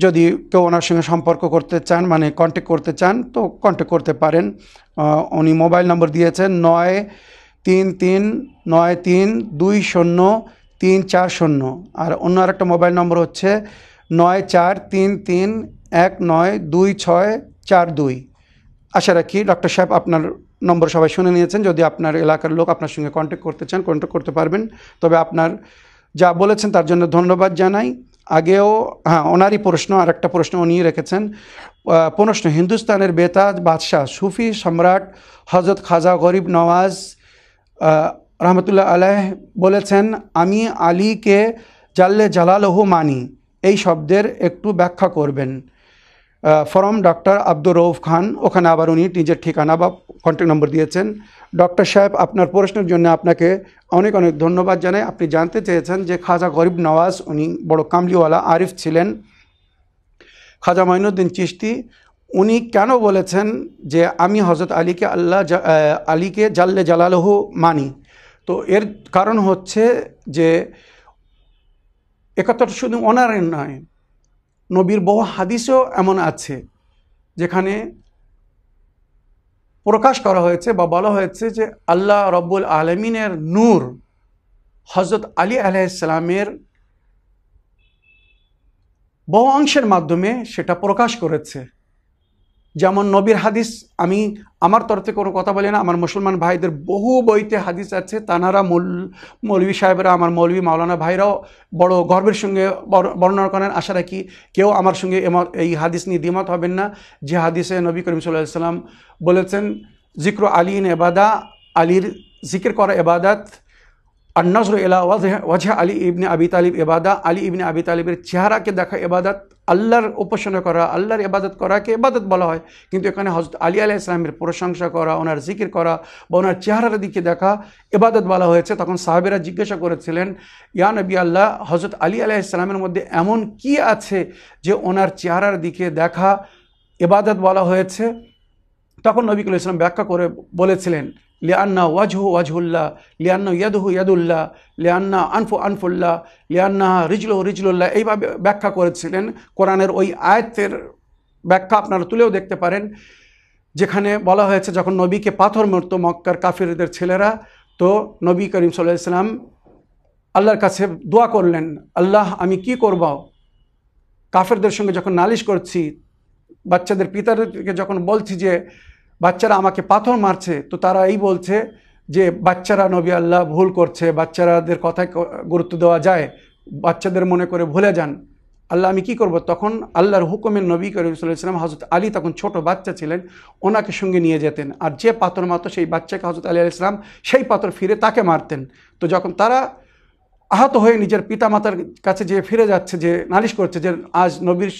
যদি কেউ ওনার সঙ্গে সম্পর্ক করতে চান মানে কন্ট্যাক্ট করতে চান তো কন্ট্যাক্ট করতে পারেন। উনি মোবাইল নম্বর দিয়েছেন নয় তিন তিন নয় তিন দুই শূন্য তিন চার শূন্য। আর অন্য আরেকটা মোবাইল নম্বর হচ্ছে নয় চার তিন তিন এক নয় দুই ছয় চার দুই। আশা রাখি ডক্টর সাহেব আপনার নম্বর সবাই শুনে নিয়েছেন। যদি আপনার এলাকার লোক আপনার সঙ্গে কন্ট্যাক্ট করতে চান কন্ট্যাক্ট করতে পারবেন। তবে আপনার যা বলেছেন তার জন্য ধন্যবাদ জানাই। আগেও হ্যাঁ ওনারই প্রশ্ন, আর একটা প্রশ্ন উনি রেখেছেন। প্রশ্ন, হিন্দুস্তানের বেতাজ বাদশাহ সুফি সম্রাট হজরত খাজা গরিব নওয়াজ রহমতুল্লাহ আলাইহ বলেছেন, আমি আলীকে জাল্লে জালালহু মানি। এই শব্দের একটু ব্যাখ্যা করবেন। From doctor Abdur Rauf Khan. ওখানে আবার উনি নিজের ঠিকানা বা কন্ট্যাক্ট নম্বর দিয়েছেন। ডক্টর সাহেব আপনার প্রশ্নের জন্য আপনাকে অনেক অনেক ধন্যবাদ জানাই। আপনি জানতে চেয়েছেন যে খাজা গরিব নওয়াজ উনি বড় কামলিওয়ালা আরিফ ছিলেন, খাজা মঈনুদ্দিন চিশতি, উনি কেন বলেছেন যে আমি হজরত আলীকে আল্লাহ আলীকে জাল্লে জালালহু মানি। তো এর কারণ হচ্ছে যে একথা শুধু ওনারই নয়, নবীর বহু হাদিসও এমন আছে যেখানে প্রকাশ করা হয়েছে বা বলা হয়েছে যে আল্লাহ রব্বুল আলামিনের নূর হযরত আলী আলাইহিস সালামের বহু অংশের মাধ্যমে সেটা প্রকাশ করেছে। যেমন নবীর হাদিস, আমি আমার তরফে কোনো কথা বলি না, আমার মুসলমান ভাইদের বহু বইতে হাদিস আছে, তানারা মৌলভী সাহেবরা, আমার মৌলভী মাওলানা ভাইরাও বড় গর্বের সঙ্গে বর্ণনা করেন। আশা রাখি কেউ আমার সঙ্গে এই হাদিস নিয়ে দ্বিমত হবেন না যে হাদিসে নবী করিম সাল্লাল্লাহু আলাইহি সাল্লাম বলেছেন জিক্র আলী ইন এবাদা, আলীর জিকির করা এবাদাত, আর নজর ইলা ওয়াজহি আলী ইবনে আবি তালিব এবাদা, আলী ইবনে আবি তালিবের চেহারাকে দেখা এবাদাত, আল্লাহর উপাসনা করা, আল্লাহর ইবাদত করাকে ইবাদত বলা হয়। কিন্তু এখানে হযরত আলী আলাইহিস সালামের প্রশংসা করা, ওনার জিকির করা বা ওনার চেহারার দিকে দেখা ইবাদত বলা হয়েছে। তখন সাহাবীরা জিজ্ঞাসা করেছিলেন, ইয়া নবী আল্লাহ, হযরত আলী আলাইহিস সালামের মধ্যে এমন কি আছে যে ওনার চেহারার দিকে দেখা ইবাদত বলা হয়েছে? তখন নবী কল্লা ইসলাম ব্যাখ্যা করে বলেছিলেন, লিয়ান্না ওয়াজহু ওয়াজহুল্লাহ, লিয়ান্না ইয়াদুহু ইয়াদুল্লাহ, লিয়ান্না আনফু আনফুল্লাহ, লিয়ান্না রিজলু রিজলুল্লাহ। এইভাবে ব্যাখ্যা করেছিলেন। কোরআনের ওই আয়াতের ব্যাখ্যা আপনারা তুলেও দেখতে পারেন, যেখানে বলা হয়েছে যখন নবীকে পাথর মারত মক্কার কাফিরদের ছেলেরা, তো নবী করিম সাল্লাল্লাহু আলাইহি সাল্লাম अल्लाहर काछे दुआ करलें अल्लाह आमी कि करब काफेरदेर संगे जखन नालिश करछि बाच्चादेर पितादेरके जखन बोलछि जे बाच्चारा आमाके पाथर मारछे तो तारा एई बोलछे जे बाच्चारा नबी अल्लाह भूल करछे बाच्चारादेर कथाय गुरुत्व देवा जाय बाच्चादेर मने करे भुले जान अल्लाह आमी कि करब तखन अल्लाहर हुकुमे नबी करीम सल्लल्लाहु आलैहि वसल्लम हजरत आली तखन छोटो बाच्चा छिलेन ओनाके संगे निये जेतेन आर जे पाथर मारतो सेई बाच्चाके हजरत आली आलैहिस सालाम सेई पाथर फिरे ताके मारतेन तो जखन तारा आहत हुए निजेर पिता मातार काछे जे फिरे जाच्छे जे नालिश करछे जे आज नबीर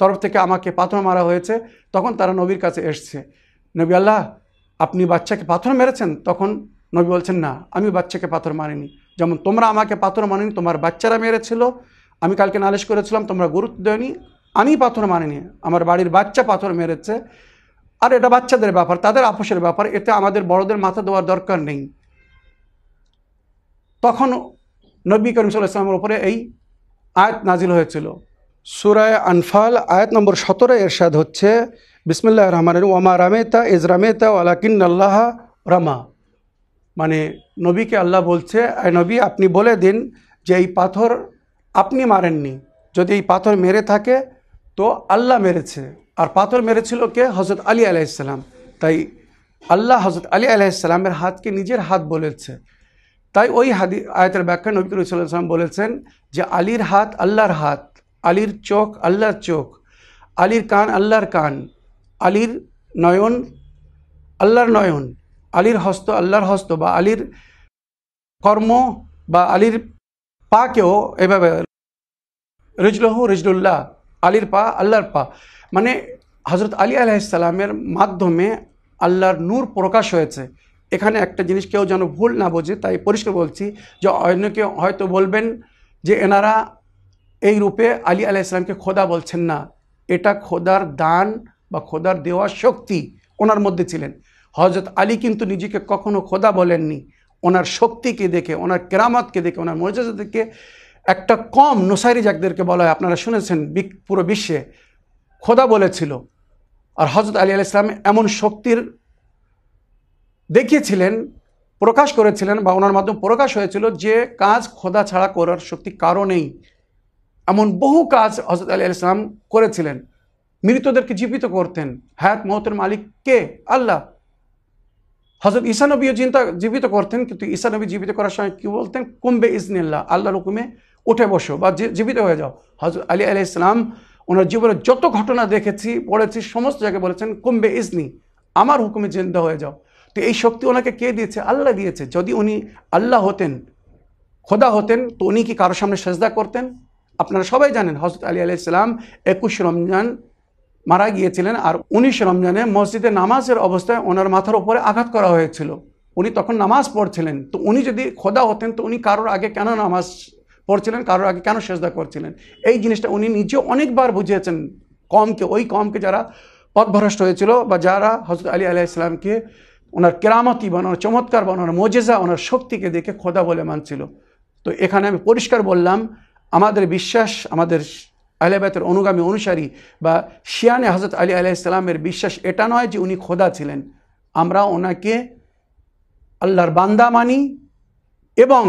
तरफ थेके आमाके पाथर मारा हयेछे तखन तारा नबीर काछे एसेछे नबी अल्लाह आपनी बाच्चाके पाथर मेरेछेन तखन नबी बोलछेन ना आमी बाच्चाके पाथर मारिनी जेमन तोमरा आमाके पाथर मारोनी तोमार बाच्चारा मेरेछिलो आमी कालके नालिश करेछिलाम तोमरा गुरुत्व दाओनी आमी पाथर मारिनी आमार बाड़ीर बाच्चा पाथर मेरेछे आर एटा बाच्चादेर ब्यापार तादेर आपोषेर ब्यापार एते आमादेर बड़ोदेर माथा देওয়ার दरकार नेই तखन नबी करीम सल्लल्लाहु अलैहि वसल्लम आयत नाजिल हो सूरा अनफाल आयत नम्बर सत्रह इरशाद होच्छे बिस्मिल्लाहिर रहमानिर रहीम वमा रमैता इज रमैता वलाकिन्नल्लाह रमा माने नबी के अल्लाह बोलछे ए नबी आपनी बोले दिन जे पाथर आपनी मारेननी यदि पाथर मेरे थाके तो अल्लाह मेरेछे और पाथर मेरेछिलो के हजरत आली आलैहिस सालाम ताई अल्लाह हजरत आली आलैहिस सालामेर हाथ के निजेर हाथ बोलेछे ताई ओई हादी आयतेर व्याख्या नबी करीम सल्लल्लाहु अलैहि वसल्लम बोलेছেন যে আলীর হাত আল্লাহর হাত আলীর চোখ আল্লাহর চোখ আলীর কান আল্লাহর কান আলীর নয়ন আল্লাহর নয়ন আলীর হস্ত আল্লাহর হস্ত বা আলীর কর্ম বা আলীর পা কেও এভাবে রিজলহু রিজলুল্লাহ আলীর পা আল্লাহর পা মানে হযরত আলী আলাইহিস সালামের মাধ্যমে আল্লাহর নূর প্রকাশ হয়েছে एखाने एक जिनिस केउ जेन भूल ना बोझे ताई परिष्कार बोलछि जे अन्यके हयतो बोलबेन जे एनारा एई रूपे आली आलाइहिस सालाम के खोदा बोलछेन ना एटा खोदार दान बा खोदार देवा शक्ति ओनार मध्य छिलेन हजरत आली किन्तु निजेके कखनो खोदा बोलेननि ओनार शक्ति के देखे ओनार केरामत के देखे ओनार मुआजिजा देखे एकटा कम नुसाइरी जादेरके बला हय आपनारा शुनेछेन पुरो विश्वे खोदा बोलेछिलो और हजरत आली आलाइहिस सालाम एमन शक्तिर देखिए प्रकाश करेছিলেন বা ওনার মাধ্যমে प्रकाश হয়েছিল যে কাজ খোদা ছাড়া করার শক্তি কারো নেই এমন বহু কাজ হযরত আলী আলাইহিস সালাম করেছিলেন মৃতদেরকে জীবিত করতেন হায়াত মওতের মালিক কে আল্লাহ হযরত ঈসা নবী জিন্দা জীবিত করতেন কিন্তু ঈসা নবী জীবিত করার সময় কি বলতেন কুমবে ইজনিল্লাহ আল্লাহর হুকুমে উঠে বসো বা জীবিত হয়ে যাও হযরত আলী আলাইহিস সালাম ওনার জীবনে যত ঘটনা দেখেছি পড়েছি সমস্ত জায়গায় বলেছেন কুমবে ইজনি আমার হুকুমে জিন্দা হয়ে যাও तो ये शक्ति उनाके के दिए आल्ला दिए यदि उनी आल्ला हतें खोदा हतें तो उन्नी कि कारो सामने सेजदा करतें अपनारा सबाई जानें हजरत आली आलाइहिस सालाम एकुश रमजान मारा गिएछिलेन और उन्नीस रमजाने मस्जिदे नामाजेर अवस्थाय ओनार माथार उपरे आघात करा हयेछिलो उन्नी तखन नामाज पढ़छिलेन तो उन्नी यदि खोदा हतें तो उन्नी कारोर आगे केन नामाज पढ़छिलेन कारोर आगे केन सेजदा करछिलेन एई जिनिसटा उन्नी निजे अनेकबार बुझिएछेन कमके ओई कमके जारा पथभ्रष्ट हयेछिलो बा जारा हजरत आली आलाइहिस सालामके ওনার কেরামতি বা ওনার চমৎকার বা ওনার মুজিজা ওনার শক্তিকে দেখে খোদা বলে মানছিল তো এখানে আমি পরিষ্কার বললাম আমাদের বিশ্বাস আমাদের আহলে বাইতের অনুগামী অনুসারী বা শিয়ানে হযরত আলী আলাইহিস সালামের বিশ্বাস এটা নয় যে উনি খোদা ছিলেন আমরা ওনাকে আল্লাহর বান্দা মানি এবং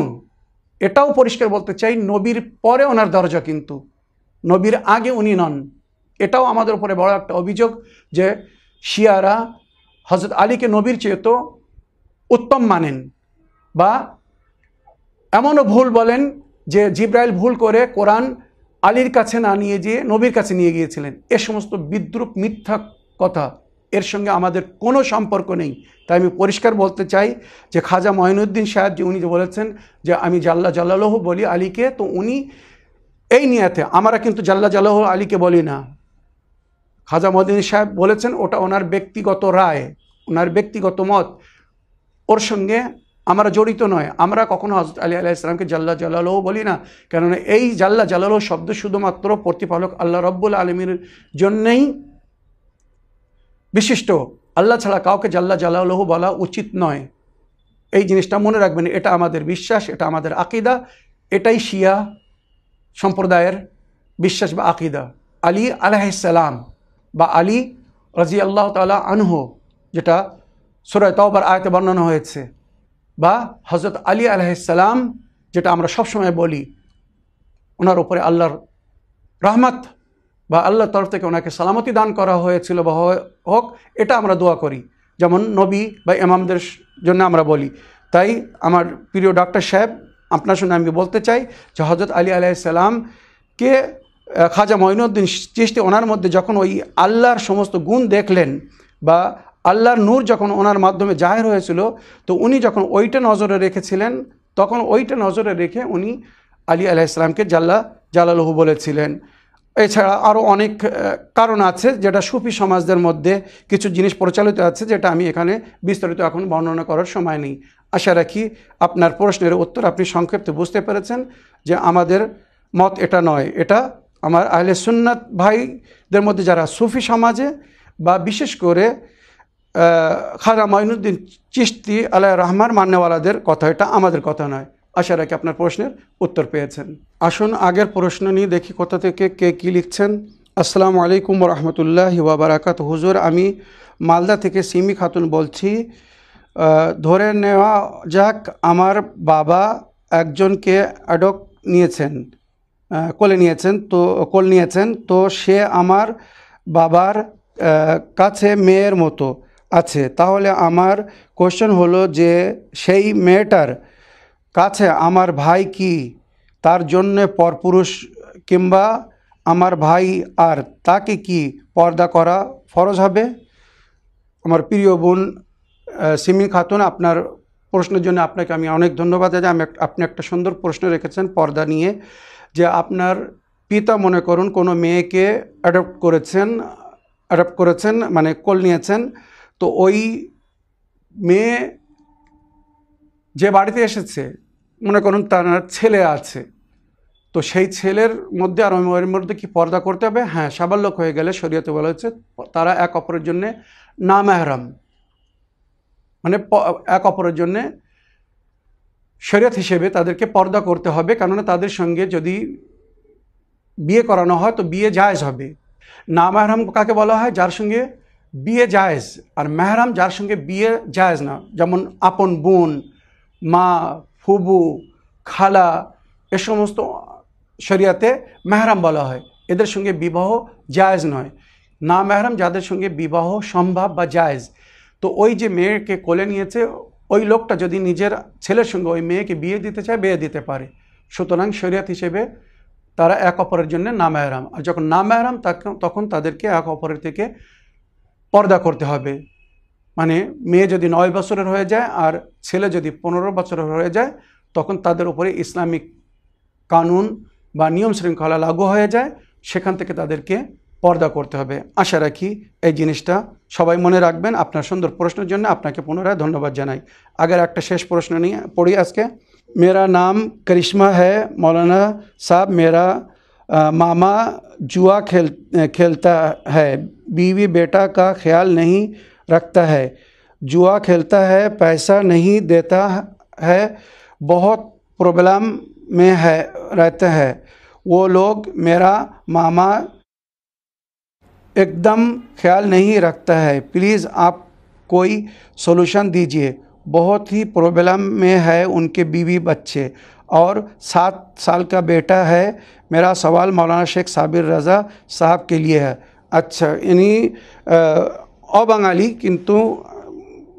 এটাও পরিষ্কার বলতে চাই নবীর পরে ওনার দরজা কিন্তু নবীর আগে উনি নন এটাও আমাদের উপরে বড় একটা অভিযোগ যে শিয়ারা हजरत आली के नबीर चेये तो उत्तम मानें बा एमनो भूल बोलें जे जिब्राइल भूल करे कुरान आलिर काछे ना निये जे नबीर काछे निये गियेछिलेन ए समस्त विद्रूप मिथ्या कथा एर संगे आमादेर कोनो सम्पर्क नेई ताई आमी परिष्कार बोलते चाई जे खाजा मुइनुद्दीन साहेब जे उनी जे बोलेछेन जे आमी जाल्ला जालालहु बोली आली के तो उनी एई नियते आमरा किन्तु जाल्ला जालालहु आली के बोली ना खाजा मुइनुद्दीन साहेब बोलेछेन ओटा ओनार व्यक्तिगत राय ওনার ব্যক্তিগত মত ওর সঙ্গে আমরা জড়িত নয় আমরা কখনো হযরত আলী আলাইহিস সালামকে জাল্লা জালালহু বলি না কারণ এই জাল্লা জালালহু শব্দ শুধুমাত্র প্রতিপালক আল্লাহ রাব্বুল আলামিনের জন্যই বিশিষ্ট আল্লাহ ছাড়া কাউকে জাল্লা জালালহু বলা উচিত নয় এই জিনিসটা মনে রাখবেন এটা আমাদের বিশ্বাস এটা আমাদের আকীদা এটাই শিয়া সম্প্রদায়ের বিশ্বাস বা আকীদা আলী আলাইহিস সালাম বা আলী রাদিয়াল্লাহু তাআলা আনহু যেটা সূরা তাওবার আয়াতে বর্ণনা হয়েছে বা হযরত আলী আলাইহিস সালাম जेटा आम्रा सब समय बोली उनार उपरे आल्लाहर रहमत बा आल्लाहर तरफ थेके उनाके सालामती दान करा होयेछिलो बा होक एटा आम्रा दुआ करी जेमन नबी बा इमामदेर जोन्नो आम्रा बोली। ताई आमार प्रिय डॉक्टर साहेब आपनार सामने आमि बोलते चाई जे हजरत आली आलाइहिस्सलाम के खाजा मुइनुद्दीन चिश्ती ओनार मध्य जखन ओई आल्लाहर समस्त गुण देखलेन बा आल्लाहर नूर जखन ओनार माध्यमे जाहिर होयेछिलो तो उनी जखन ओइटा नजरे रेखेछिलेन तखन ओइटा नजरे रेखे उनी आली आलाइहिस्सलामके जाल्ला जालालहु बोलेछिलेन। एछाड़ा आरो अनेक कारण आछे जेटा सूफी समाजदेर मध्य किछु जिनिस प्रचलित आछे जेटा आमि एखाने विस्तारित एखन बर्णना करार समय नेई। आशा राखी आपनार प्रश्नेर उत्तर आपनि संक्षेपे बुझते पेरेछेन जे आमादेर मत एटा नय, एटा आमार आहले सुन्नत भाईदेर मध्य जारा सूफी समाजे बा विशेष करे खाजा मुइनुद्दीन चिश्ती आलाइहिर रहमार माननेवालादेर कथा, एटा आमादेर कथा नय। आशा राखी आपनार प्रश्नेर उत्तर पेयेछेन। आसुन आगेर प्रश्न निये देखी कोथा थेके के कि लिखछेन। अस्सलामु आलैकुम व रहमतुल्लाहि व बाराकातुहु। हुजूर आमी मालदा थेके सिमी खातुन बोलछि। धरे नेवा जाक आमार बाबा एकजनके अडक नियेछेन कोले नियेछेन तो कोल नियेछेन तो से आमार बाबार काछे मेयेर मतो आछे। ताहले आमार कोश्चेन हलो जे सेई मेयेटार काछे आमार भाई की तार जोन्ने परपुरुष किंबा आमार भाई आर ताके की पर्दा करा फरज हबे? आमार प्रिय बोन सिमी खातुन आपनार प्रश्नेर जोन्नो आपनाके आमि अनेक धन्यवाद। जे आमि आपनि एकटा सुंदर प्रश्न रेखेछेन पर्दा निये जे आपनार पिता मने करुन कोनो मेयेके अडप्ट करेछेन अडप्ट करेछेन माने कोल नियेछेन तो ओई मेये जे बाड़ीते एसेछे मने करुन तार छेले आछे तो सेई छेलेर मध्य आर ओर मध्य कि पर्दा करते हबे? हाँ, साबाल्यक हये गेले शरियते बला हयेछे तारा एक अपरेर जोन्नो नामेहराम माने एक अपरेर जोन्नो शरियत हिसेबे तादेरके पर्दा करते हबे कारण तादेर संगे जदि बिये करानो हय तो बिये जायेज हबे। नामेहराम काके बला हय? जार संगे बिये जायेज। आर मेहराम जार संगे बिये जायेज ना, जेमन आपन बोन, मा, फुबू, खाला ए समस्त शरियाते मेहराम बला हय। एदेर संगे विवाह जायेज नय। नामेहराम जादेर संगे विवाह सम्भव बा जायेज तो ओई जे मेयेके कोले नियेछे ओई लोकटा जदि निजेर छेलेर संगे ओई मेयेके बिये दिते चाय बिये दिते पारे। सुतरां शरियत हिसेबे तारा एक अपरेर जोन्नो नामेहराम आर जखन नामेहराम तखन तादेरके एक अपरेर थेके पर्दा करते हबे। माने मेये जदि नय बछरेर हये जाय आर छेले जदि पंद्रह बछरेर हये जाय तखन तादेर उपरे इस्लामिक कानून बा नियम श्रृंखला लागू हये जाय सेखान थेके तादेरके पर्दा करते हबे। आशा राखी एई जिनिसटा सबाई मने राखबेन। आपनार सुंदर प्रश्नेर जोन्नो आपनाके पुनराय धन्यवाद जानाई। आगेर एकटा शेष प्रश्न निये पढ़ी आजके। मेरा नाम करिश्मा है मौलाना साहब। मेरा आ, मामा जुआ खेल खेलता है, बीवी बेटा का ख्याल नहीं रखता है, जुआ खेलता है, पैसा नहीं देता है, बहुत प्रॉब्लम में है रहते हैं वो लोग। मेरा मामा एकदम ख्याल नहीं रखता है, प्लीज़ आप कोई सॉल्यूशन दीजिए, बहुत ही प्रॉब्लम में है उनके बीवी बच्चे और सात साल का बेटा है। मेरा सवाल मौलाना शेख साबिर रज़ा साहब के लिए है। अच्छा, यानी अबांगाली किन्तु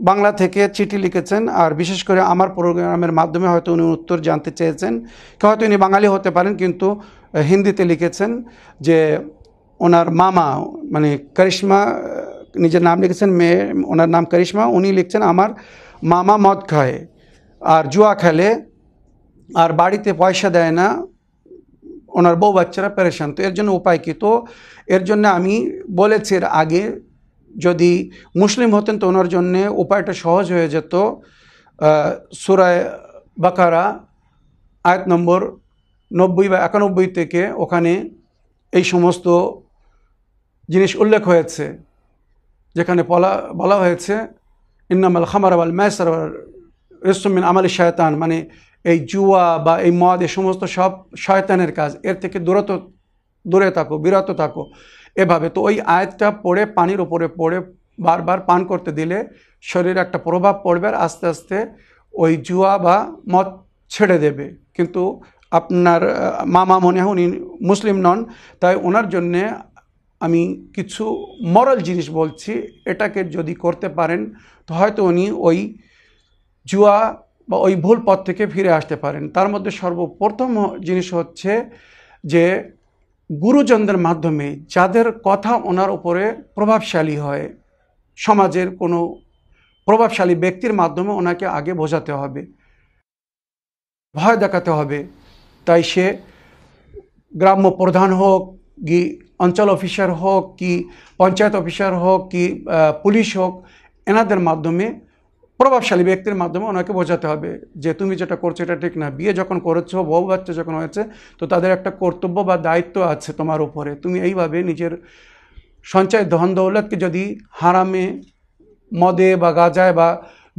बांगला थेके चिठी लिखेछेन और विशेष करे आमार प्रोग्रामेर माध्यमे होयतो उनि उत्तर जानते चेयेछेन कि होयतो उनि बांगाली होते पारेन किन्तु हिंदीते लिखेछेन जे ओनार मामा माने करिश्मा निजेर नाम लिखेछेन मे ओनार नाम करिश्मा उनि लिखेछेन आमार मामा मद खाए और जुआ खेले और बाड़ीते पयसा देय ना ओनार बउ बाच्चारा परेशान तो एर जोन्नो उपाय कि? तो एर जोन्नो आमि बोलेछि एर आगे यदि मुस्लिम होतें तो ओनार जोन्नो उपायटा सहज हये जेत। सूरा बकारा आयत नम्बर नब्बे बा इक्यानवे थेके ओखाने एई समस्त जिनिस उल्लेख हयेछे जेखाने बला बला हयेछे इन्नामाल खामार वाल मैसर रिजसुम मिन आमालि शैतान माने এই জুয়া বা এই মদ এই সমস্ত সব শয়তানের কাজ, এর থেকে দূরত দূরে থাকো, বিরত থাকো এভাবে। তো ওই আয়াতটা পড়ে পানির উপরে পড়ে বারবার পান করতে দিলে শরীরে একটা প্রভাব পড়বে আর আস্তে আস্তে ওই জুয়া বা মদ ছেড়ে দেবে। किंतु अपनार मामा मने हन मुस्लिम नन ताई ओनार जन्य आमी किछु मरल जिनिस बोलছি এটাকে যদি করতে পারেন তো হয়তো উনি ওই জুয়া বা ওই ভুল পথ থেকে ফিরে আসতে পারেন। তার মধ্যে সর্বপ্রথম জিনিস হচ্ছে যে গুরুজনদের মাধ্যমে যাদের কথা ওনার উপরে প্রভাবশালী হয় সমাজের কোনো প্রভাবশালী ব্যক্তির মাধ্যমে ওনাকে আগে বোঝাতে হবে, ভয় দেখাতে হবে। তাই সে গ্রাম প্রধান হোক কি अंचल अफिसार होक कि पंचायत अफिसार होक कि पुलिस होक एनादेर माध्यमे प्रभावशाली व्यक्तिर माध्यमे ओनाके बोझाते हबे जे तुमी जेटा करछो एटा ठीक ना। बिये जखन करेछो बउ बाच्चा जखन होयेछे तो तादेर एकटा कर्तव्य बा दायित्व आछे तोमार उपरे। तुमी एइभाबे निजेर संचय धन दौलतके जदि हारामे मदे बा गाजाय बा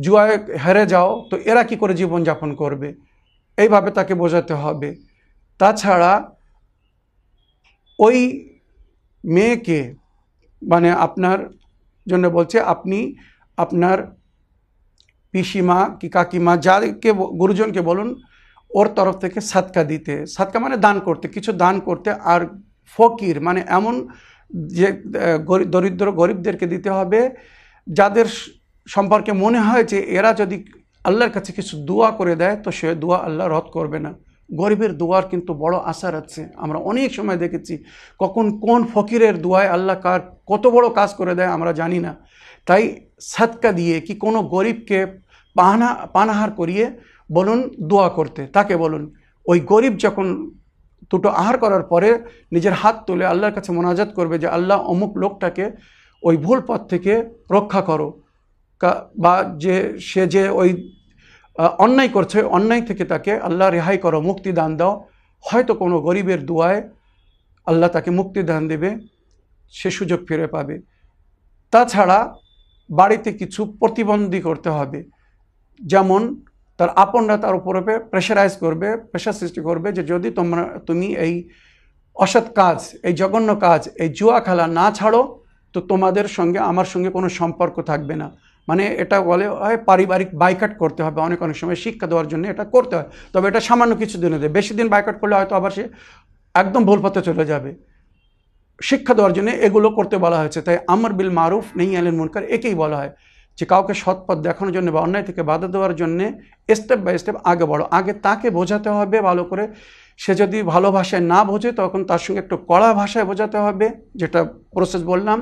जुआय हेरे जाओ तो एरा कि करे जीवन यापन करबे, एइभाबे ताके बोझाते हबे। ताछाड़ा ओई मे के माने आपनार जन्य बोलছে আপনি আপনার পিসিমা কি কাকিমা যাকে গুরুজনকে বলুন ওর তরফ থেকে সাদকা দিতে। সাদকা মানে দান করতে, কিছু দান করতে। আর ফকির মানে এমন যে দরিদ্র গরিবদেরকে দিতে হবে যাদের সম্পর্কে মনে হয় যে এরা যদি আল্লাহর কাছে কিছু দোয়া করে দেয় তো সে দোয়া আল্লাহ রদ করবে না। গরিবের দুয়ার কিন্তু বড় আশার আছে। আমরা অনেক সময় দেখেছি কখন কোন ফকিরের দুয়ায় আল্লাহ কার কত বড় কাজ করে দেয় আমরা জানি না। তাই সাদকা দিয়ে কি কোনো গরিবকে পানা পানাহার করিয়ে বলুন দোয়া করতে, তাকে বলুন ওই গরিব যখন দুটো আহার করার পরে নিজের হাত তুলে আল্লাহর কাছে মোনাজাত করবে যে আল্লাহ অমুক লোকটাকে ওই ভুল পথ থেকে রক্ষা করো বা যে সে যে ওই अन्याय करছে अन्याय থেকে তাকে আল্লাহ রেহাই করো, মুক্তি দান দাও। হয়তো কোনো গরিবের দোয়ায় আল্লাহ তাকে মুক্তি দান দেবে, সে সুযোগ ফিরে পাবে। তাছাড়া বাড়িতে কিছু প্রতিবন্ধী করতে হবে, যেমন তার আপনরা তার উপরে প্রেশারাইজ করবে, প্রেশার সৃষ্টি করবে যে যদি তোমরা তুমি এই অসৎ কাজ এই জঘন্য কাজ এই জুয়া খেলা না ছাড়ো তো তোমাদের সঙ্গে আমার সঙ্গে কোনো সম্পর্ক থাকবে না। মানে এটা বলে হয় পারিবারিক বাইকাট করতে হবে, অনেক অনেক সময় শিক্ষা দেওয়ার জন্য এটা করতে হয়। তবে এটা সামান্য কিছু দিনে দেয়, বেশি দিন বাইকাট করলে হয়তো আবার সে একদম ভুল পথে চলে যাবে। শিক্ষা দেওয়ার জন্য এগুলো করতে বলা হয়েছে। তাই আমর বিল মারুফ নেহি আনিল মুনকার একেই বলা হয় যে কাউকে সৎ পথ দেখানোর জন্য বা অন্যায় থেকে বাধা দেওয়ার জন্যে স্টেপ বাই স্টেপ আগে বড়ো। আগে তাকে বোঝাতে হবে ভালো করে, সে যদি ভালো ভাষায় না বোঝে তখন তার সঙ্গে একটু কড়া ভাষায় বোঝাতে হবে, যেটা প্রসেস বললাম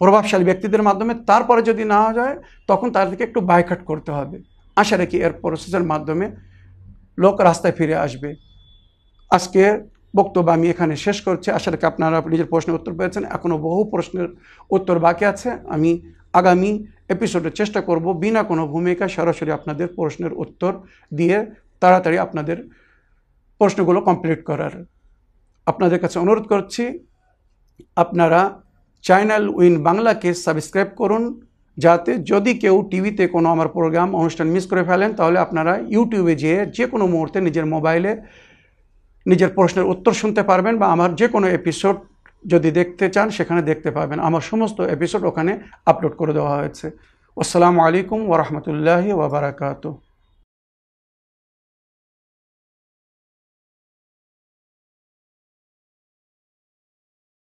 প্রভাবশালী ব্যক্তিদের মাধ্যমে। তারপরে যদি না যায় তখন তাদেরকে একটু বাইকাট করতে হবে। আশা রাখি এর প্রসেসের মাধ্যমে লোক রাস্তায় ফিরে আসবে। আজকে বক্তব্য আমি এখানে শেষ করছি। আশা রাখি আপনারা নিজের প্রশ্নের উত্তর পেয়েছেন। এখনও বহু প্রশ্নের উত্তর বাকি আছে। আমি আগামী এপিসোডে চেষ্টা করব বিনা কোনো ভূমিকা সরাসরি আপনাদের প্রশ্নের উত্তর দিয়ে তাড়াতাড়ি আপনাদের প্রশ্নগুলো কমপ্লিট করার। আপনাদের কাছে অনুরোধ করছি আপনারা चैनल विन बांगला के सबस्क्राइब करुन जाते जदि केउ टीवीते कोनो आमार प्रोग्राम अनुष्ठान मिस करे फेलेन ताहले आपनारा यूट्यूबे जेये जे कोनो मुहूर्ते निजेर मोबाइले निजेर प्रश्नेर उत्तर शुनते पारबेन बा आमार जे कोनो एपिसोड जदि देखते चान सेखाने देखते पाबेन। आमार समस्त एपिसोड ओखाने आपलोड करे देওয়া হয়েছে। अस्सलामु आलैकुम वा रहमतुल्लाहि वा बाराकातुहु।